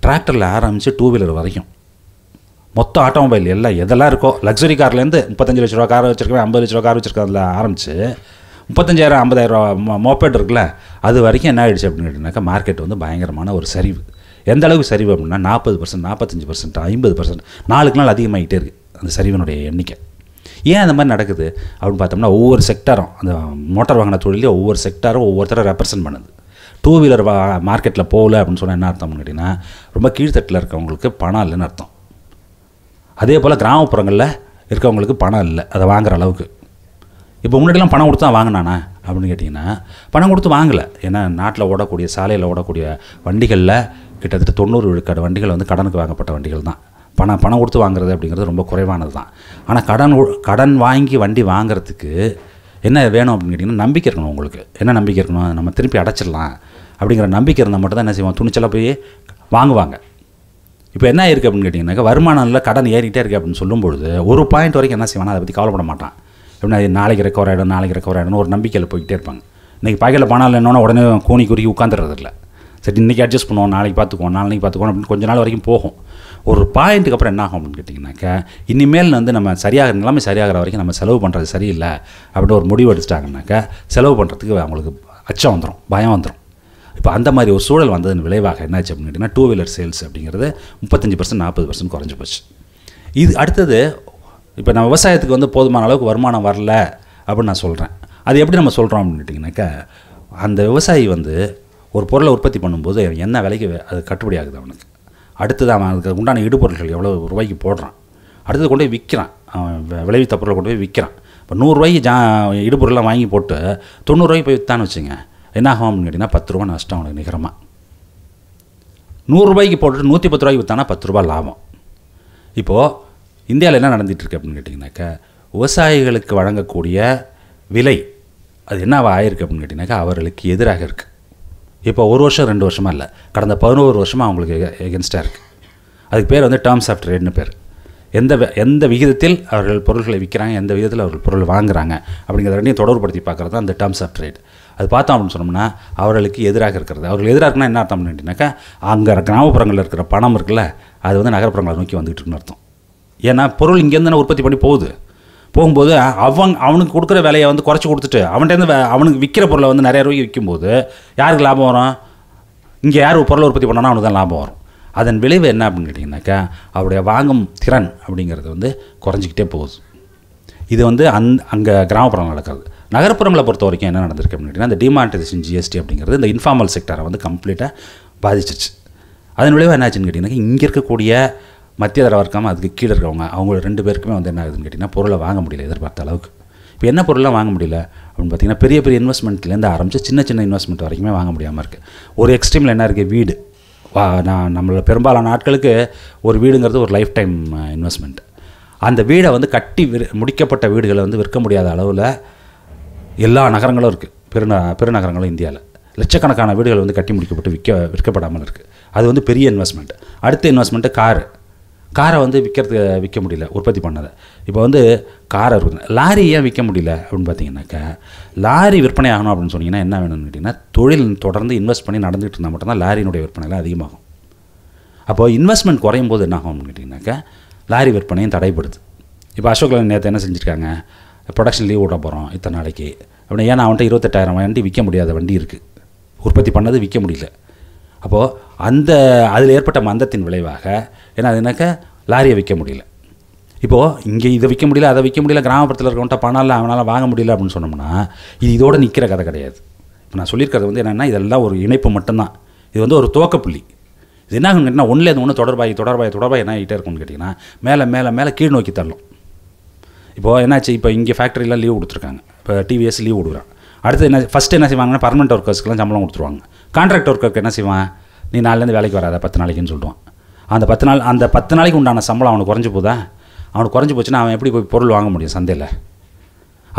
டிராக்டரில் ஆரம்பித்து டூ வீலர் வரைக்கும் மொத்தம் ஆட்டோமொபைல் எல்லாம் எதெல்லாம் இருக்கோ, லக்ஸரி கார்லேருந்து முப்பத்தஞ்சு லட்ச ரூபா கார் வச்சுருக்கேன், ஐம்பது லட்ச ரூபா கார் வச்சுருக்கிறதுல ஆரம்பித்து முப்பத்தஞ்சாயிரம் ஐம்பதாயிரரூவா மோப்பேட் இருக்குல்ல, அது வரைக்கும் என்ன ஆகிடுச்சு அப்படின்னு கேட்டிங்கனாக்கா, மார்க்கெட் வந்து பயங்கரமான ஒரு சரிவு. எந்த அளவுக்கு சரிவு அப்படின்னா நாற்பது பர்சன்ட் நாற்பத்தஞ்சு பர்சன்ட் ஐம்பது பர்சன்ட் நாளுக்கு நாள் அதிகமாகிட்டே இருக்குது அந்த சரிவினுடைய எண்ணிக்கை. ஏன் அந்த மாதிரி நடக்குது அப்படின்னு பார்த்தோம்னா, ஒவ்வொரு செக்டாரும் அந்த மோட்டார் வாகன தொழிலே ஒவ்வொரு செக்டாரும் ஒவ்வொருத்தரை ரெப்ரசன்ட் பண்ணுது. டூ வீலர் வா மார்க்கெட்டில் போகல அப்படின்னு சொன்னால் என்ன அர்த்தம்னு கேட்டிங்கன்னா, ரொம்ப கீழ்த்தட்டில் இருக்கவங்களுக்கு பணம் இல்லைன்னு அர்த்தம். அதே போல் கிராமப்புறங்களில் இருக்கவங்களுக்கு பணம் இல்லை அதை வாங்குகிற அளவுக்கு. இப்போ முன்னாடிலாம் பணம் கொடுத்து தான் வாங்கினானா அப்படின்னு கேட்டிங்கன்னா, பணம் கொடுத்து வாங்கலை. ஏன்னா நாட்டில் ஓடக்கூடிய சாலையில் ஓடக்கூடிய வண்டிகளில் கிட்டத்தட்ட தொண்ணூறு விழுக்காடு வண்டிகள் வந்து கடனுக்கு வாங்கப்பட்ட வண்டிகள் தான். பணம் பணம் கொடுத்து வாங்குறது அப்படிங்கிறது ரொம்ப குறைவானது தான். ஆனால் கடன் கடன் வாங்கி வண்டி வாங்குறதுக்கு என்ன வேணும் அப்படின்னு கேட்டிங்கன்னா, நம்பிக்கை இருக்கணும். உங்களுக்கு என்ன நம்பிக்கை இருக்கணும், நம்ம திருப்பி அடைச்சிடலாம் அப்படிங்கிற நம்பிக்கை இருந்தால் மட்டும் தான் என்ன செய்வோம், துணிச்சலாக போய் வாங்குவாங்க. இப்போ என்ன இருக்குது அப்படின்னு கேட்டிங்கன்னாக்கா, வருமானம்ல கடன் ஏறிக்கிட்டே இருக்குது அப்படின்னு சொல்லும்பொழுது ஒரு பாயிண்ட் வரைக்கும் என்ன செய்வானா அதை பற்றி கவலைப்பட மாட்டான். எப்படின்னா, நாளைக்கு ரெக்கவர் ஆகிடும் நாளைக்கு ரெக்கவர் ஆகிடும்னு ஒரு நம்பிக்கையில் போய்கிட்டே இருப்பாங்க. இன்றைக்கி பாக்கெட்டில் பணம் இல்லைன்னா உடனே கூனி குறுக்கி உட்காந்துடுறதில்ல. சரி இன்றைக்கி அட்ஜஸ்ட் பண்ணுவோம், நாளைக்கு பார்த்துக்குவோம், நாளைக்கு பார்த்துக்குவோம் அப்படின்னு கொஞ்ச நாள் வரைக்கும் போகும். ஒரு பாயிண்ட்டுக்கு அப்புறம் என்ன ஆகும் அப்படின்னு கேட்டிங்கனாக்கா, இனிமேல் வந்து நம்ம சரியாக எல்லாமே சரியாகிற வரைக்கும் நம்ம செலவு பண்ணுறது சரியில்லை அப்படின்னு ஒரு முடிவு எடுத்துட்டாங்கனாக்கா செலவு பண்ணுறதுக்கு அவங்களுக்கு அச்சம் வந்துடும், பயம் வந்துடும். இப்போ அந்த மாதிரி ஒரு சூழல் வந்ததன் விளைவாக என்னாச்சு அப்படின்னு கேட்டிங்கன்னா, டூ வீலர் சேல்ஸ் அப்படிங்கிறது முப்பத்தஞ்சு பர்சன்ட் நாற்பது பர்சன்ட் குறைஞ்சி போச்சு. இது அடுத்தது, இப்போ நம்ம விவசாயத்துக்கு வந்து போதுமான அளவுக்கு வருமானம் வரல அப்படின்னு நான் சொல்கிறேன். அது எப்படி நம்ம சொல்கிறோம் அப்படின்னு கேட்டிங்கனாக்கா, அந்த விவசாயி வந்து ஒரு பொருளை உற்பத்தி பண்ணும்போது என்ன விலைக்கு அது கட்டுப்படி ஆகுது அவனுக்கு, அடுத்தது அவன் அதுக்கு உண்டான இடுபொருட்கள் எவ்வளோ ரூபாய்க்கு போடுறான், அடுத்தது கொண்டு போய் விற்கிறான், அவன் விளைவித்த பொருளை கொண்டு போய் விற்கிறான். இப்போ நூறுரூவாய்க்கு ஜா இடுபொருள்லாம் வாங்கி போட்டு தொண்ணூறுரூவாய்க்கு போய் விற்றான்னு வச்சுங்க, என்ன ஆகும் அப்படின்னு கேட்டிங்கன்னா பத்து ரூபா நஷ்டம் அவனுக்கு நிகரமாக. நூறுரூபாய்க்கு போட்டுட்டு நூற்றி பத்து ரூபாய்க்கு விற்றானா பத்து ரூபா லாபம். இப்போது இந்தியாவில் என்ன நடந்துகிட்ருக்கு அப்படின்னு கேட்டிங்கனாக்கா, விவசாயிகளுக்கு வழங்கக்கூடிய விலை அது என்னவா ஆயிருக்கு அப்படின்னு கேட்டிங்கனாக்கா அவர்களுக்கு எதிராக இருக்குது. இப்போ ஒரு வருஷம் ரெண்டு வருஷமாக இல்லை, கடந்த பதினோரு வருஷமாக அவங்களுக்கு எகென்ஸ்டாக இருக்குது. அதுக்கு பேர் வந்து டேர்ம்ஸ் ஆஃப் ட்ரேட்னு பேர். எந்த எந்த விகிதத்தில் அவர்கள் பொருட்களை விற்கிறாங்க, எந்த விகிதத்தில் அவர்கள் பொருள் வாங்குகிறாங்க அப்படிங்கிறத ரெண்டையும் தொடர்புப்படுத்தி பார்க்குறது தான் அந்த டேர்ம்ஸ் ஆஃப் ட்ரேட். அது பார்த்தோம் அப்படின்னு சொன்னோம்னா அவர்களுக்கு எதிராக இருக்கிறது. அவர்கள் எதிராக இருக்குன்னா என்ன அர்த்தம் அப்படின்னாக்கா, அங்கே கிராமப்புறங்களில் இருக்கிற பணம் இருக்குல்ல அது வந்து நகர்ப்புறங்களை நோக்கி வந்துகிட்டு இருக்குன்னு அர்த்தம். ஏன்னா பொருள் இங்கேருந்து தானே உற்பத்தி பண்ணி போகுது. போகும்போது அவன் அவனுக்கு கொடுக்குற விலையை வந்து குறைச்சி கொடுத்துட்டு அவன்கிட்டேருந்து அவனுக்கு விற்கிற பொருளை வந்து நிறைய ரூபாய்க்கு விற்கும்போது யாருக்கு லாபம் வரும்? இங்கே யார் பொருளை உற்பத்தி பண்ணானோ அவனுக்கு தான் லாபம் வரும். அதன் விளைவு என்ன அப்படின்னு கேட்டிங்கனாக்கா அவருடைய வாங்கும் திறன் அப்படிங்கிறது வந்து குறைஞ்சிக்கிட்டே போகுது. இது வந்து அந் அங்கே கிராமப்புறங்கள் நடக்கிறது. நகர்ப்புறங்களை பொறுத்த வரைக்கும் என்ன நடந்திருக்கு அப்படின்னு கேட்டிங்கன்னா, இந்த டிமானிட்டைசேஷன் ஜிஎஸ்டி அப்படிங்கிறது இந்த இன்ஃபார்மல் செக்டரை வந்து கம்ப்ளீட்டாக பாதிச்சிச்சு. அதன் விளைவு என்ன ஆச்சுன்னு கேட்டிங்கனாக்கா, இங்கே இருக்கக்கூடிய மத்திய தர வர்க்கம் அதுக்கு கீழே இருக்கவங்க அவங்க ரெண்டு பேருக்குமே வந்து என்ன ஆகுதுன்னு கேட்டிங்கன்னா பொருளை வாங்க முடியல எதிர்பார்த்த அளவுக்கு. இப்போ என்ன பொருளாக வாங்க முடியல அப்படின்னு பார்த்திங்கன்னா, பெரிய பெரிய இன்வெஸ்ட்மெண்ட்லேருந்து ஆரம்பித்து சின்ன சின்ன இன்வெஸ்ட்மெண்ட் வரைக்குமே வாங்க முடியாமல் இருக்குது. ஒரு எக்ஸ்ட்ரீமில் என்ன இருக்குது, வீடு. வா நான் நம்மளோட பெரும்பாலான ஆட்களுக்கு ஒரு வீடுங்கிறது ஒரு லைஃப் டைம் இன்வெஸ்ட்மெண்ட். அந்த வீடை வந்து கட்டி முடிக்கப்பட்ட வீடுகளை வந்து விற்க முடியாத அளவில் எல்லா நகரங்களும் இருக்குது. பெரு பெருநகரங்களும் இந்தியாவில் லட்சக்கணக்கான வீடுகள் வந்து கட்டி முடிக்கப்பட்டு விற்க விற்கப்படாமல் இருக்குது. அது வந்து பெரிய இன்வெஸ்ட்மெண்ட். அடுத்த இன்வெஸ்ட்மெண்ட்டு காரு. காரை வந்து விற்கிறதுக்கு விற்க முடியல உற்பத்தி பண்ணதை. இப்போ வந்து காரை இருக்குது, லாரி ஏன் விற்க முடியல அப்படின்னு பார்த்தீங்கன்னாக்கா, லாரி விற்பனை ஆகணும் அப்படின்னு சொன்னிங்கன்னா என்ன வேணும்னு கேட்டிங்கன்னா, தொழில் தொடர்ந்து இன்வெஸ்ட் பண்ணி நடந்துகிட்டு இருந்தால் மட்டும்தான் லாரியினுடைய விற்பனைலாம் அதிகமாகும். அப்போது இன்வெஸ்ட்மெண்ட் குறையும் போது என்ன ஆகும் அப்படின்னு கேட்டிங்கனாக்கா லாரி விற்பனையும் தடைப்படுது. இப்போ அசோக்லேண்ட் நேற்று என்ன செஞ்சுருக்காங்க, ப்ரொடக்ஷன் லீவ் விட போகிறோம் இத்தனை நாளைக்கு அப்படின்னா, ஏன்னா அவன்கிட்ட இருபத்தெட்டாயிரம் வண்டி விற்க முடியாத வண்டி இருக்குது, உற்பத்தி பண்ணது விற்க முடியல. அப்போது அந்த அதில் ஏற்பட்ட மந்தத்தின் விளைவாக ஏன்னா அது என்னக்கா லாரியை விற்க முடியல. இப்போது இங்கே இதை விற்க முடியல அதை விற்க முடியல, கிராமப்புறத்தில் இருக்கவன்ட்ட பணம்லாம் அவனால் வாங்க முடியல அப்படின்னு சொன்னோம்னா இது இதோடு நிற்கிற கதை கிடையாது. இப்போ நான் சொல்லியிருக்கிறது வந்து என்னென்னா இதெல்லாம் ஒரு இணைப்பு மட்டும்தான், இது வந்து ஒரு துவக்கப்புள்ளி. இது என்ன கேட்டிங்கன்னா ஒன்றில் அது ஒன்று தொடர்பாகி தொடர்பாகி தொடர்பாக என்ன ஆகிட்டே இருக்கும்னு கேட்டிங்கன்னா மேலே மேலே மேலே கீழ் நோக்கி தள்ளும். இப்போது என்னாச்சு, இப்போ இங்கே ஃபேக்ட்ரிலாம் லீவ் கொடுத்துருக்காங்க, இப்போ டிவிஎஸ் லீவ் கொடுக்குறாங்க. அடுத்து என்ன ஃபஸ்ட்டு என்ன செய்வாங்கன்னா பர்மனெண்ட் ஒர்க்கர்ஸ்க்குலாம் சம்பளம் கொடுத்துருவாங்க. கான்ட்ராக்ட் ஒர்க்கருக்கு என்ன செய்வான், நீ நாலுலேருந்து வேலைக்கு வராத பத்து நாளைக்குன்னு சொல்லுவான். அந்த பத்து நாள் அந்த பத்து நாளைக்கு உண்டான சம்பளம் அவனுக்கு குறைஞ்சி போதா, அவனுக்கு குறைஞ்சி போச்சுன்னா அவன் எப்படி போய் பொருள் வாங்க முடியும் சந்தையில்?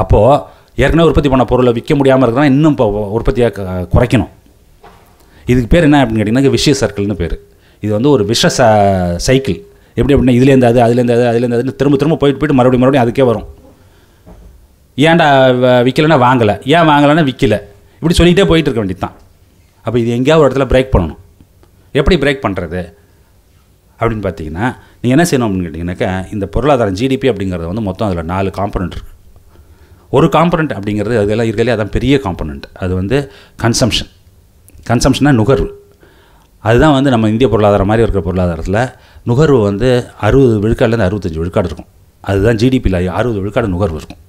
அப்போது ஏற்கனவே உற்பத்தி பண்ண பொருளை விற்க முடியாமல் இருக்கிறான், இன்னும் இப்போ உற்பத்தியாக குறைக்கணும். இதுக்கு பேர் என்ன அப்படின்னு கேட்டிங்கன்னா விஷய சர்க்கிள்னு பேர். இது வந்து ஒரு விஷ ச சைக்கிள். எப்படி அப்படின்னா இதுலேருந்து அது அதுலேருந்து அது அதுலேருந்து அதுன்னு திரும்ப திரும்ப போயிட்டு போய்ட்டு மறுபடியும் மறுபடியும் அதுக்கே வரும். ஏன்டா விற்கலைன்னா வாங்கலை, ஏன் வாங்கலைன்னா விற்கலை, இப்படி சொல்லிகிட்டே போயிட்டு இருக்க வேண்டியது தான். அப்போ இது எங்கேயாவது ஒரு இடத்துல பிரேக் பண்ணணும். எப்படி பிரேக் பண்ணுறது அப்படின்னு பார்த்தீங்கன்னா நீங்கள் என்ன செய்யணும் அப்படின்னு கேட்டிங்கன்னாக்கா, இந்த பொருளாதாரம் ஜிடிபி அப்படிங்கிறது வந்து மொத்தம் அதில் நாலு காம்பனண்ட் இருக்குது. ஒரு காம்பனண்ட் அப்படிங்கிறது அதெல்லாம் இருக்கிறதே அதான் பெரிய காம்பனண்ட், அது வந்து கன்சம்ஷன். கன்சம்ஷன்னா நுகர்வு. அதுதான் வந்து நம்ம இந்திய பொருளாதாரம் மாதிரி இருக்கிற பொருளாதாரத்தில் நுகர்வு வந்து அறுபது விழுக்காடுலேருந்து அறுபத்தஞ்சு விழுக்காடு இருக்கும். அதுதான் ஜிடிபியில் அறுபது விழுக்காடு நுகர்வு இருக்கும்.